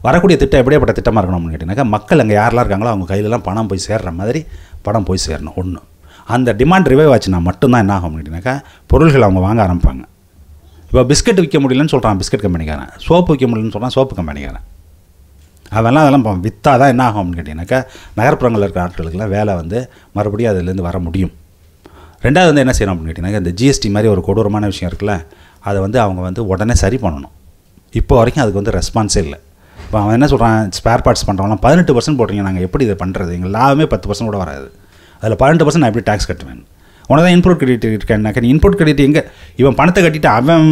வரக்கூடிய திட்டம் எப்படியாப்பட்ட திட்டமாக இருக்கணும் அப்படின்னு கேட்டிங்கனாக்கா, மக்கள் அங்கே யாரெல்லாம் இருக்காங்களோ அவங்க கையிலலாம் பணம் போய் சேர்கிற மாதிரி பணம் போய் சேரணும். ஒன்று. அந்த டிமாண்ட் ரிவைவ் ஆச்சுன்னா மட்டும்தான் என்ன ஆகும் கேட்டிங்கனாக்கா, பொருள்கள் அவங்க வாங்க ஆரம்பிப்பாங்க. இப்போ பிஸ்கட் விற்க முடியலன்னு சொல்கிறான் பிஸ்கட் கம்பெனிக்காரன், சோப்பு விற்க முடியலன்னு சொல்கிறான் சோப்பு கம்பெனிக்காரன். அதெல்லாம் அதெல்லாம் விற்றா தான் என்ன ஆகும் அப்படின்னு கேட்டிங்கனாக்கா, நகர்ப்புறங்களில் இருக்கிற ஆட்களுக்கெல்லாம் வேலை வந்து மறுபடியும் அதிலேருந்து வர முடியும். ரெண்டாவது வந்து என்ன செய்யணும் அப்படின்னு கேட்டிங்கனாக்கா, இந்த ஜிஎஸ்டி மாதிரி ஒரு கொடூரமான விஷயம் இருக்குல்ல, அதை வந்து அவங்க வந்து உடனே சரி பண்ணணும். இப்போ வரைக்கும் அதுக்கு வந்து ரெஸ்பான்ஸே இல்லை. இப்போ அவன் என்ன சொல்கிறான், ஸ்பேர் பார்ட்ஸ் பண்ணுறவங்களாம் பதினெட்டு பர்சன்ட் போடுறீங்க, நாங்கள் எப்படி இதை பண்ணுறது, எங்கள் லாபமே பத்து பர்சன்ட் கூட வராது, அதில் பதினெட்டு பர்சன்ட் நான் எப்படி டேக்ஸ் கட்டுவேன். உனக்கு தான் இன்புட் கிரெடிட் இருக்கேன்னாக்கா, நீ இன்புட் கிரெடிட் எங்கே, இவன் பணத்தை கட்டிட்டு அவன்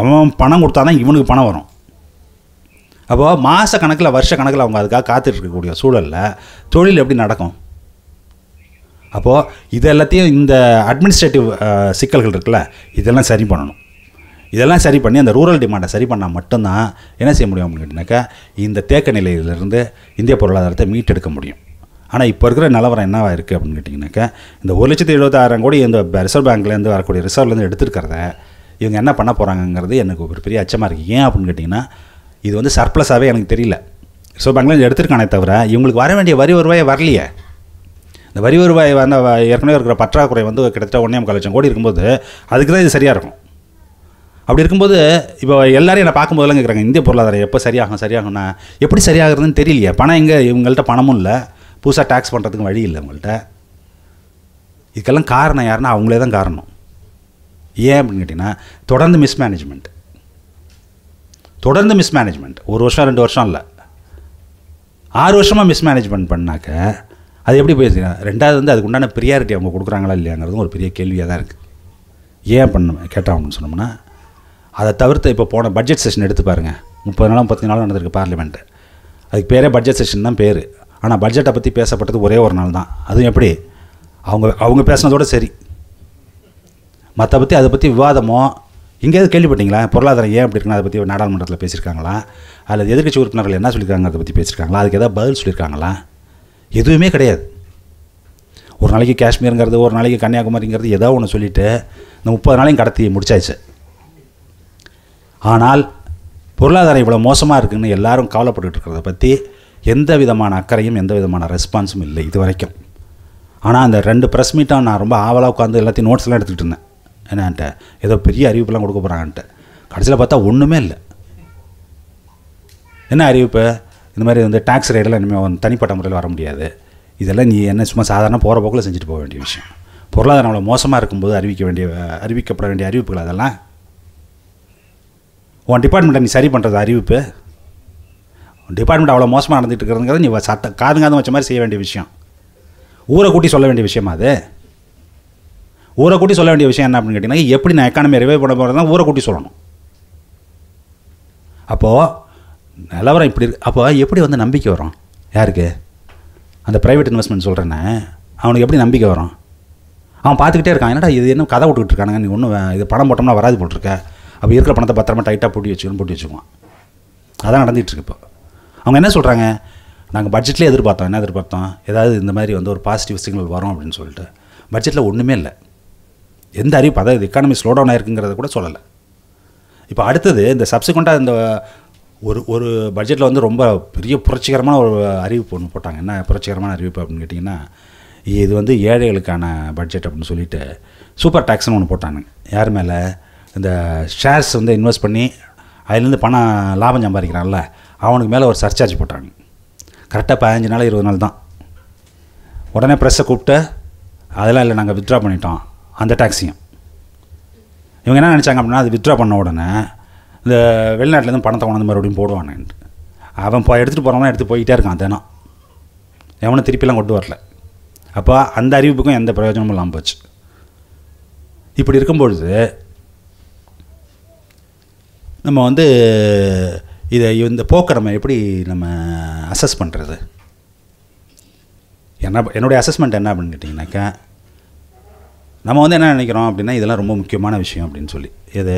அவன் பணம் கொடுத்தா தான் இவனுக்கு பணம் வரும். அப்போது மாத கணக்கில் வருஷ கணக்கில் அவங்க அதுக்காக காத்துட்ருக்கக்கூடிய சூழலில் தொழில் எப்படி நடக்கும்? அப்போது இது எல்லாத்தையும் இந்த அட்மினிஸ்ட்ரேட்டிவ் சிக்கல்கள் இருக்குல்ல, இதெல்லாம் சரி பண்ணணும். இதெல்லாம் சரி பண்ணி அந்த ரூரல் டிமாண்டை சரி பண்ணால் மட்டும்தான் என்ன செய்ய முடியும் அப்படின்னு கேட்டிங்கனாக்கா, இந்த தேக்க நிலையிலிருந்து இந்திய பொருளாதாரத்தை மீட்டெடுக்க முடியும். ஆனால் இப்போ இருக்கிற நிலவரம் என்னவாக இருக்குது அப்படின்னு கேட்டிங்கனாக்கா, இந்த ஒரு லட்சத்து எழுபத்தாயிரம் கோடி இந்த ரிசர்வ் பேங்க்லேருந்து வரக்கூடிய ரிசர்வ்லேருந்து எடுத்துருக்கிறத இவங்க என்ன பண்ண போகிறாங்கங்கிறது எனக்கு ஒரு பெரிய அச்சமாக இருக்குது. ஏன் அப்படின்னு கேட்டிங்கன்னா, இது வந்து சர்ப்ளஸாகவே எனக்கு தெரியல. ஸோ பேங்க்லேருந்து எடுத்துருக்கானே தவிர இவங்களுக்கு வர வேண்டிய வரி வருவாயை வரலையே. இந்த வரி வருவாய் வந்து ஏற்கனவே இருக்கிற பற்றாக்குறை வந்து கிட்டத்தட்ட ஒன்றே முக்கால் லட்சம் கோடி இருக்கும்போது அதுக்கு தான் இது சரியாக இருக்கும். அப்படி இருக்கும்போது இப்போ எல்லாரையும் என்னை பார்க்கும்போதெல்லாம் கேட்குறாங்க, இந்திய பொருளாதாரம் எப்போ சரியாகும் சரியாகும்னா எப்படி சரியாகிறதுன்னு தெரியலையே, பணம் எங்கே, இவங்கள்ட்ட பணமும் இல்லை, புதுசாக டேக்ஸ் பண்ணுறதுக்கும் வழி இல்லை இவங்கள்ட்ட. இதுக்கெல்லாம் காரணம் யாருன்னா அவங்களே தான் காரணம். ஏன் அப்படின்னு கேட்டிங்கன்னா, தொடர்ந்து மிஸ்மேனேஜ்மெண்ட் தொடர்ந்து மிஸ்மேனேஜ்மெண்ட் ஒரு வருஷம் ரெண்டு வருஷம் இல்லை, ஆறு வருஷமாக மிஸ்மேனேஜ்மெண்ட் பண்ணாக்க அது எப்படி போயிடுச்சுன்னா, ரெண்டாவது வந்து அதுக்கு உண்டான ப்ரியாரிட்டி அவங்க கொடுக்குறாங்களா இல்லையாங்கிறதும் ஒரு பெரிய கேள்வியாக தான் இருக்குது. ஏன் பண்ண கேட்டோம் அப்படின்னு சொன்னோம்னா, அதை தவிர்த்து இப்போ போன பட்ஜெட் செஷன் எடுத்து பாருங்கள், முப்பது நாளும் முப்பத்தி நாளும் நடந்திருக்கு பார்லிமெண்ட்டு. அதுக்கு பேரே பட்ஜெட் செஷன் தான் பேர். ஆனால் பட்ஜெட்டை பற்றி பேசப்பட்டது ஒரே ஒரு நாள் தான். அதுவும் எப்படி, அவங்க அவங்க பேசினதோடு சரி, மற்ற பற்றி அதை பற்றி விவாதமோ எங்கேயாவது கேள்விப்பட்டீங்களா பொருளாதாரம் ஏன் அப்படி இருக்குன்னு அதை பற்றி நாடாளுமன்றத்தில் பேசியிருக்காங்களா? அல்லது எதிர்க்கட்சி உறுப்பினர்கள் என்ன சொல்லியிருக்காங்க அதை பற்றி பேசியிருக்காங்களா? அதுக்கு எதாவது பதில் சொல்லியிருக்காங்களா? எதுவுமே கிடையாது. ஒரு நாளைக்கு காஷ்மீருங்கிறது, ஒரு நாளைக்கு கன்னியாகுமரிங்கிறது ஏதோ ஒன்று சொல்லிவிட்டு இந்த முப்பது நாளையும் கடத்தி முடிச்சாச்சு. ஆனால் பொருளாதாரம் இவ்வளோ மோசமாக இருக்குதுன்னு எல்லாரும் கவலைப்பட்டுக்கிட்டு இருக்கிறத பற்றி எந்த விதமான அக்கறையும் எந்த விதமான ரெஸ்பான்ஸும் இல்லை இது வரைக்கும். ஆனால் அந்த ரெண்டு ப்ரெஸ் மீட்டாக நான் ரொம்ப ஆவலாக உட்காந்து எல்லாத்தையும் நோட்ஸ்லாம் எடுத்துக்கிட்டு இருந்தேன், என்னான்ட்ட ஏதோ பெரிய அறிவிப்புலாம் கொடுக்க போகிறாங்கன்ட்டு. கடைசியில் பார்த்தா ஒன்றுமே இல்லை. என்ன அறிவிப்பு? இந்த மாதிரி வந்து டேக்ஸ் ரேட்டெல்லாம் இனிமேல் தனிப்பட்ட முறையில் வர முடியாது, இதெல்லாம் நீ என்ன சும்மா சாதாரண போகிற போக்கில் செஞ்சுட்டு போக வேண்டிய விஷயம். பொருளாதாரம் அவ்வளோ மோசமாக இருக்கும்போது அறிவிக்க வேண்டிய அறிவிக்கப்பட வேண்டிய அறிவிப்புகள் அதெல்லாம். உன் டிபார்ட்மெண்ட்டை நீ சரி பண்ணுறது அறிவிப்பு. டிபார்ட்மெண்ட் அவ்வளோ மோசமாக நடந்துகிட்டு இருக்கிறதுங்கிறத நீ சத்த காதுங்காதும் வச்ச மாதிரி செய்ய வேண்டிய விஷயம். ஊரை கூட்டி சொல்ல வேண்டிய விஷயமா அது? ஊரை கூட்டி சொல்ல வேண்டிய விஷயம் என்ன அப்படின்னு கேட்டிங்கன்னா, எப்படி நான் எக்கானமியை ரிவைவ் பண்ண போகிறது தான் ஊரை கூட்டி சொல்லணும். அப்போது நிலவரம் இப்படி இருக்கு. அப்போ எப்படி வந்து நம்பிக்கை வரும் யாருக்கு? அந்த ப்ரைவேட் இன்வெஸ்ட்மெண்ட் சொல்கிறேன்னு அவனுக்கு எப்படி நம்பிக்கை வரும்? அவன் பார்த்துக்கிட்டே இருக்கான், என்னடா இது என்ன கதை விட்டுக்கிட்டு இருக்கானுங்க, நீ ஒன்றும் இது பணம் போட்டோம்னா வராது போட்டிருக்க, அப்போ இருக்கிற பணத்தை பத்திரமா டைட்டாக போட்டி வச்சுக்கணும் போட்டி வச்சுக்குவான். அதான் நடந்துகிட்ருக்கு இப்போ. அவங்க என்ன சொல்கிறாங்க, நாங்கள் பட்ஜெட்லேயே எதிர்பார்த்தோம். என்ன எதிர்பார்த்தோம்? ஏதாவது இந்த மாதிரி வந்து ஒரு பாசிட்டிவ் சிக்னல் வரும் அப்படின்னு சொல்லிட்டு. பட்ஜெட்டில் ஒன்றுமே இல்லை, எந்த அறிவிப்பு. அதாவது எக்கானமி ஸ்லோ டவுன் ஆகிருக்குங்கிறத கூட சொல்லலை. இப்போ அடுத்தது இந்த சப்சிக்வெண்ட்டாக இந்த ஒரு ஒரு பட்ஜெட்டில் வந்து ரொம்ப பெரிய புரட்சிகரமான ஒரு அறிவிப்பு ஒன்று போட்டாங்க. என்ன புரட்சிகரமான அறிவிப்பு அப்படின்னு கேட்டிங்கன்னா, இது வந்து ஏழைகளுக்கான பட்ஜெட் அப்படின்னு சொல்லிட்டு சூப்பர் டேக்ஸ்னு ஒன்று போட்டாங்க. யார் மேலே? இந்த ஷேர்ஸ் வந்து இன்வெஸ்ட் பண்ணி அதுலேருந்து பணம் லாபம் சம்பாதிக்கிறான்ல அவனுக்கு மேலே ஒரு சர்சார்ஜ் போட்டாங்க. கரெக்டாக பதினஞ்சு நாள் இருபது நாள் தான். உடனே ப்ரெஸ்ஸை கூப்பிட்டு அதெல்லாம் இல்லை, நாங்கள் வித்ட்ரா பண்ணிட்டோம் அந்த டேக்ஸையும். இவங்க என்ன நினச்சாங்க அப்படின்னா, அது வித்ட்ரா பண்ண உடனே இந்த வெளிநாட்டிலேருந்து பணத்தை கொண்டாந்து மறுபடியும் போடுவானுன்ட்டு. அவன் இப்போ எடுத்துகிட்டு போகிறவனா எடுத்து போய்கிட்டே இருக்கான் தினம், எவனும் திருப்பிலாம் கொண்டு வரல. அப்போ அந்த அறிவிப்புக்கும் எந்த பிரயோஜனமும் இல்லாமல் போச்சு. இப்படி இருக்கும்பொழுது நம்ம வந்து இதை இந்த போக்கை நம்ம எப்படி நம்ம அசஸ் பண்ணுறது? என்ன என்னுடைய அசஸ்மெண்ட் என்ன அப்படின்னு கேட்டிங்கனாக்கா, நம்ம வந்து என்ன நினைக்கிறோம் அப்படின்னா, இதெல்லாம் ரொம்ப முக்கியமான விஷயம் அப்படின்னு சொல்லி. இது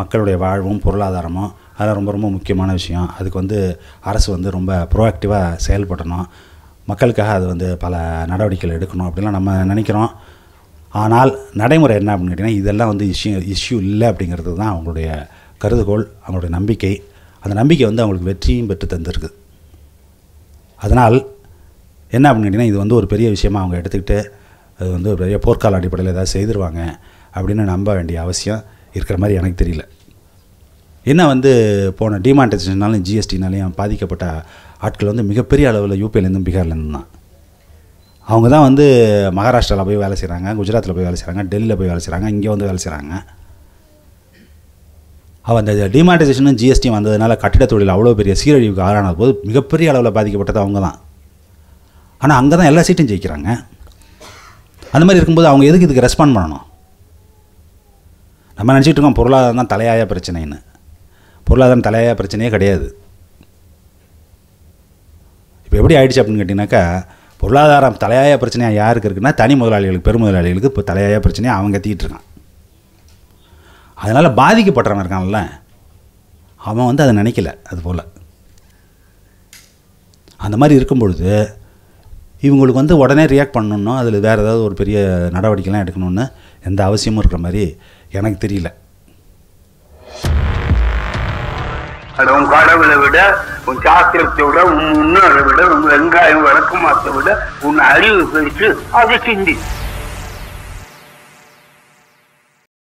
மக்களுடைய வாழ்வும் பொருளாதாரமும் அதெல்லாம் ரொம்ப ரொம்ப முக்கியமான விஷயம். அதுக்கு வந்து அரசு வந்து ரொம்ப ப்ரோஆக்டிவாக செயல்படணும், மக்களுக்காக அது வந்து பல நடவடிக்கைகள் எடுக்கணும் அப்படின்லாம் நம்ம நினைக்கிறோம். ஆனால் நடைமுறை என்ன அப்படின்னு கேட்டிங்கன்னா, இதெல்லாம் வந்து இஷ்யூ இஷ்யூ இல்லை அப்படிங்கிறது தான் அவங்களுடைய கருதுகோள், அவங்களுடைய நம்பிக்கை. அந்த நம்பிக்கை வந்து அவங்களுக்கு வெற்றியும் பெற்று தந்திருக்கு. அதனால் என்ன அப்படின்னு கேட்டிங்கன்னா, இது வந்து ஒரு பெரிய விஷயமாக அவங்க எடுத்துக்கிட்டு அது வந்து ஒரு பெரிய போர்க்கால அடிப்படையில் ஏதாவது செய்திருவாங்க அப்படின்னு நம்ப வேண்டிய அவசியம் இருக்கிற மாதிரி எனக்கு தெரியல. என்ன வந்து போன டிமானிட்டைசேஷனாலும் ஜிஎஸ்டினாலையும் பாதிக்கப்பட்ட ஆட்கள் வந்து மிகப்பெரிய அளவில் யூபியிலேருந்தும் பீகார்லேருந்து தான். அவங்க தான் வந்து மகாராஷ்டிராவில் போய் வேலை செய்கிறாங்க, குஜராத்தில் போய் வேலை செய்கிறாங்க, டெல்லியில் போய் வேலை செய்கிறாங்க, இங்கே வந்து வேலை செய்கிறாங்க. அவன் அந்த டிமானிட்டைசேஷனும் ஜிஎஸ்டியும் வந்ததுனால கட்டிட தொழில் அவ்வளோ பெரிய சீரழிவுக்கு ஆளான போது மிகப்பெரிய அளவில் பாதிக்கப்பட்டது அவங்க தான். ஆனால் அங்கே தான் எல்லா சீட்டும் ஜெயிக்கிறாங்க. அந்த மாதிரி இருக்கும்போது அவங்க எதுக்கு இதுக்கு ரெஸ்பாண்ட் பண்ணணும்? நம்ம நினச்சிக்கிட்டு இருக்கோம் பொருளாதாரம் தான் தலையாய பிரச்சனைன்னு. பொருளாதாரம் தலையாய பிரச்சனையே கிடையாது. இப்போ எப்படி ஆயிடுச்சு அப்படின்னு கேட்டிங்கனாக்கா, பொருளாதாரம் தலையாய பிரச்சனையாக யாருக்கு இருக்குன்னா தனி முதலாளிகளுக்கு, பெரும் முதலாளிகளுக்கு இப்போ தலையாய பிரச்சனையாக அவங்க தீட்டு இருக்கான். அதனால் பாதிக்கப்பட்டவன் இருக்கான்ல அவன் வந்து அதை நினைக்கல. அதுபோல் அந்த மாதிரி இருக்கும்பொழுது இவங்களுக்கு வந்து உடனே ரியாக்ட் பண்ணணும், அதில் வேறு ஏதாவது ஒரு பெரிய நடவடிக்கைலாம் எடுக்கணும்னு எந்த அவசியமும் இருக்கிற மாதிரி எனக்கு தெரியல. உன் கடவுளை விட, உன் சாஸ்திரத்தை விட, உன் முன்னோரை விட, உன் வெங்காயம் வழக்கமாத்த விட உன் அறிவு பெற்று அதை சிந்தி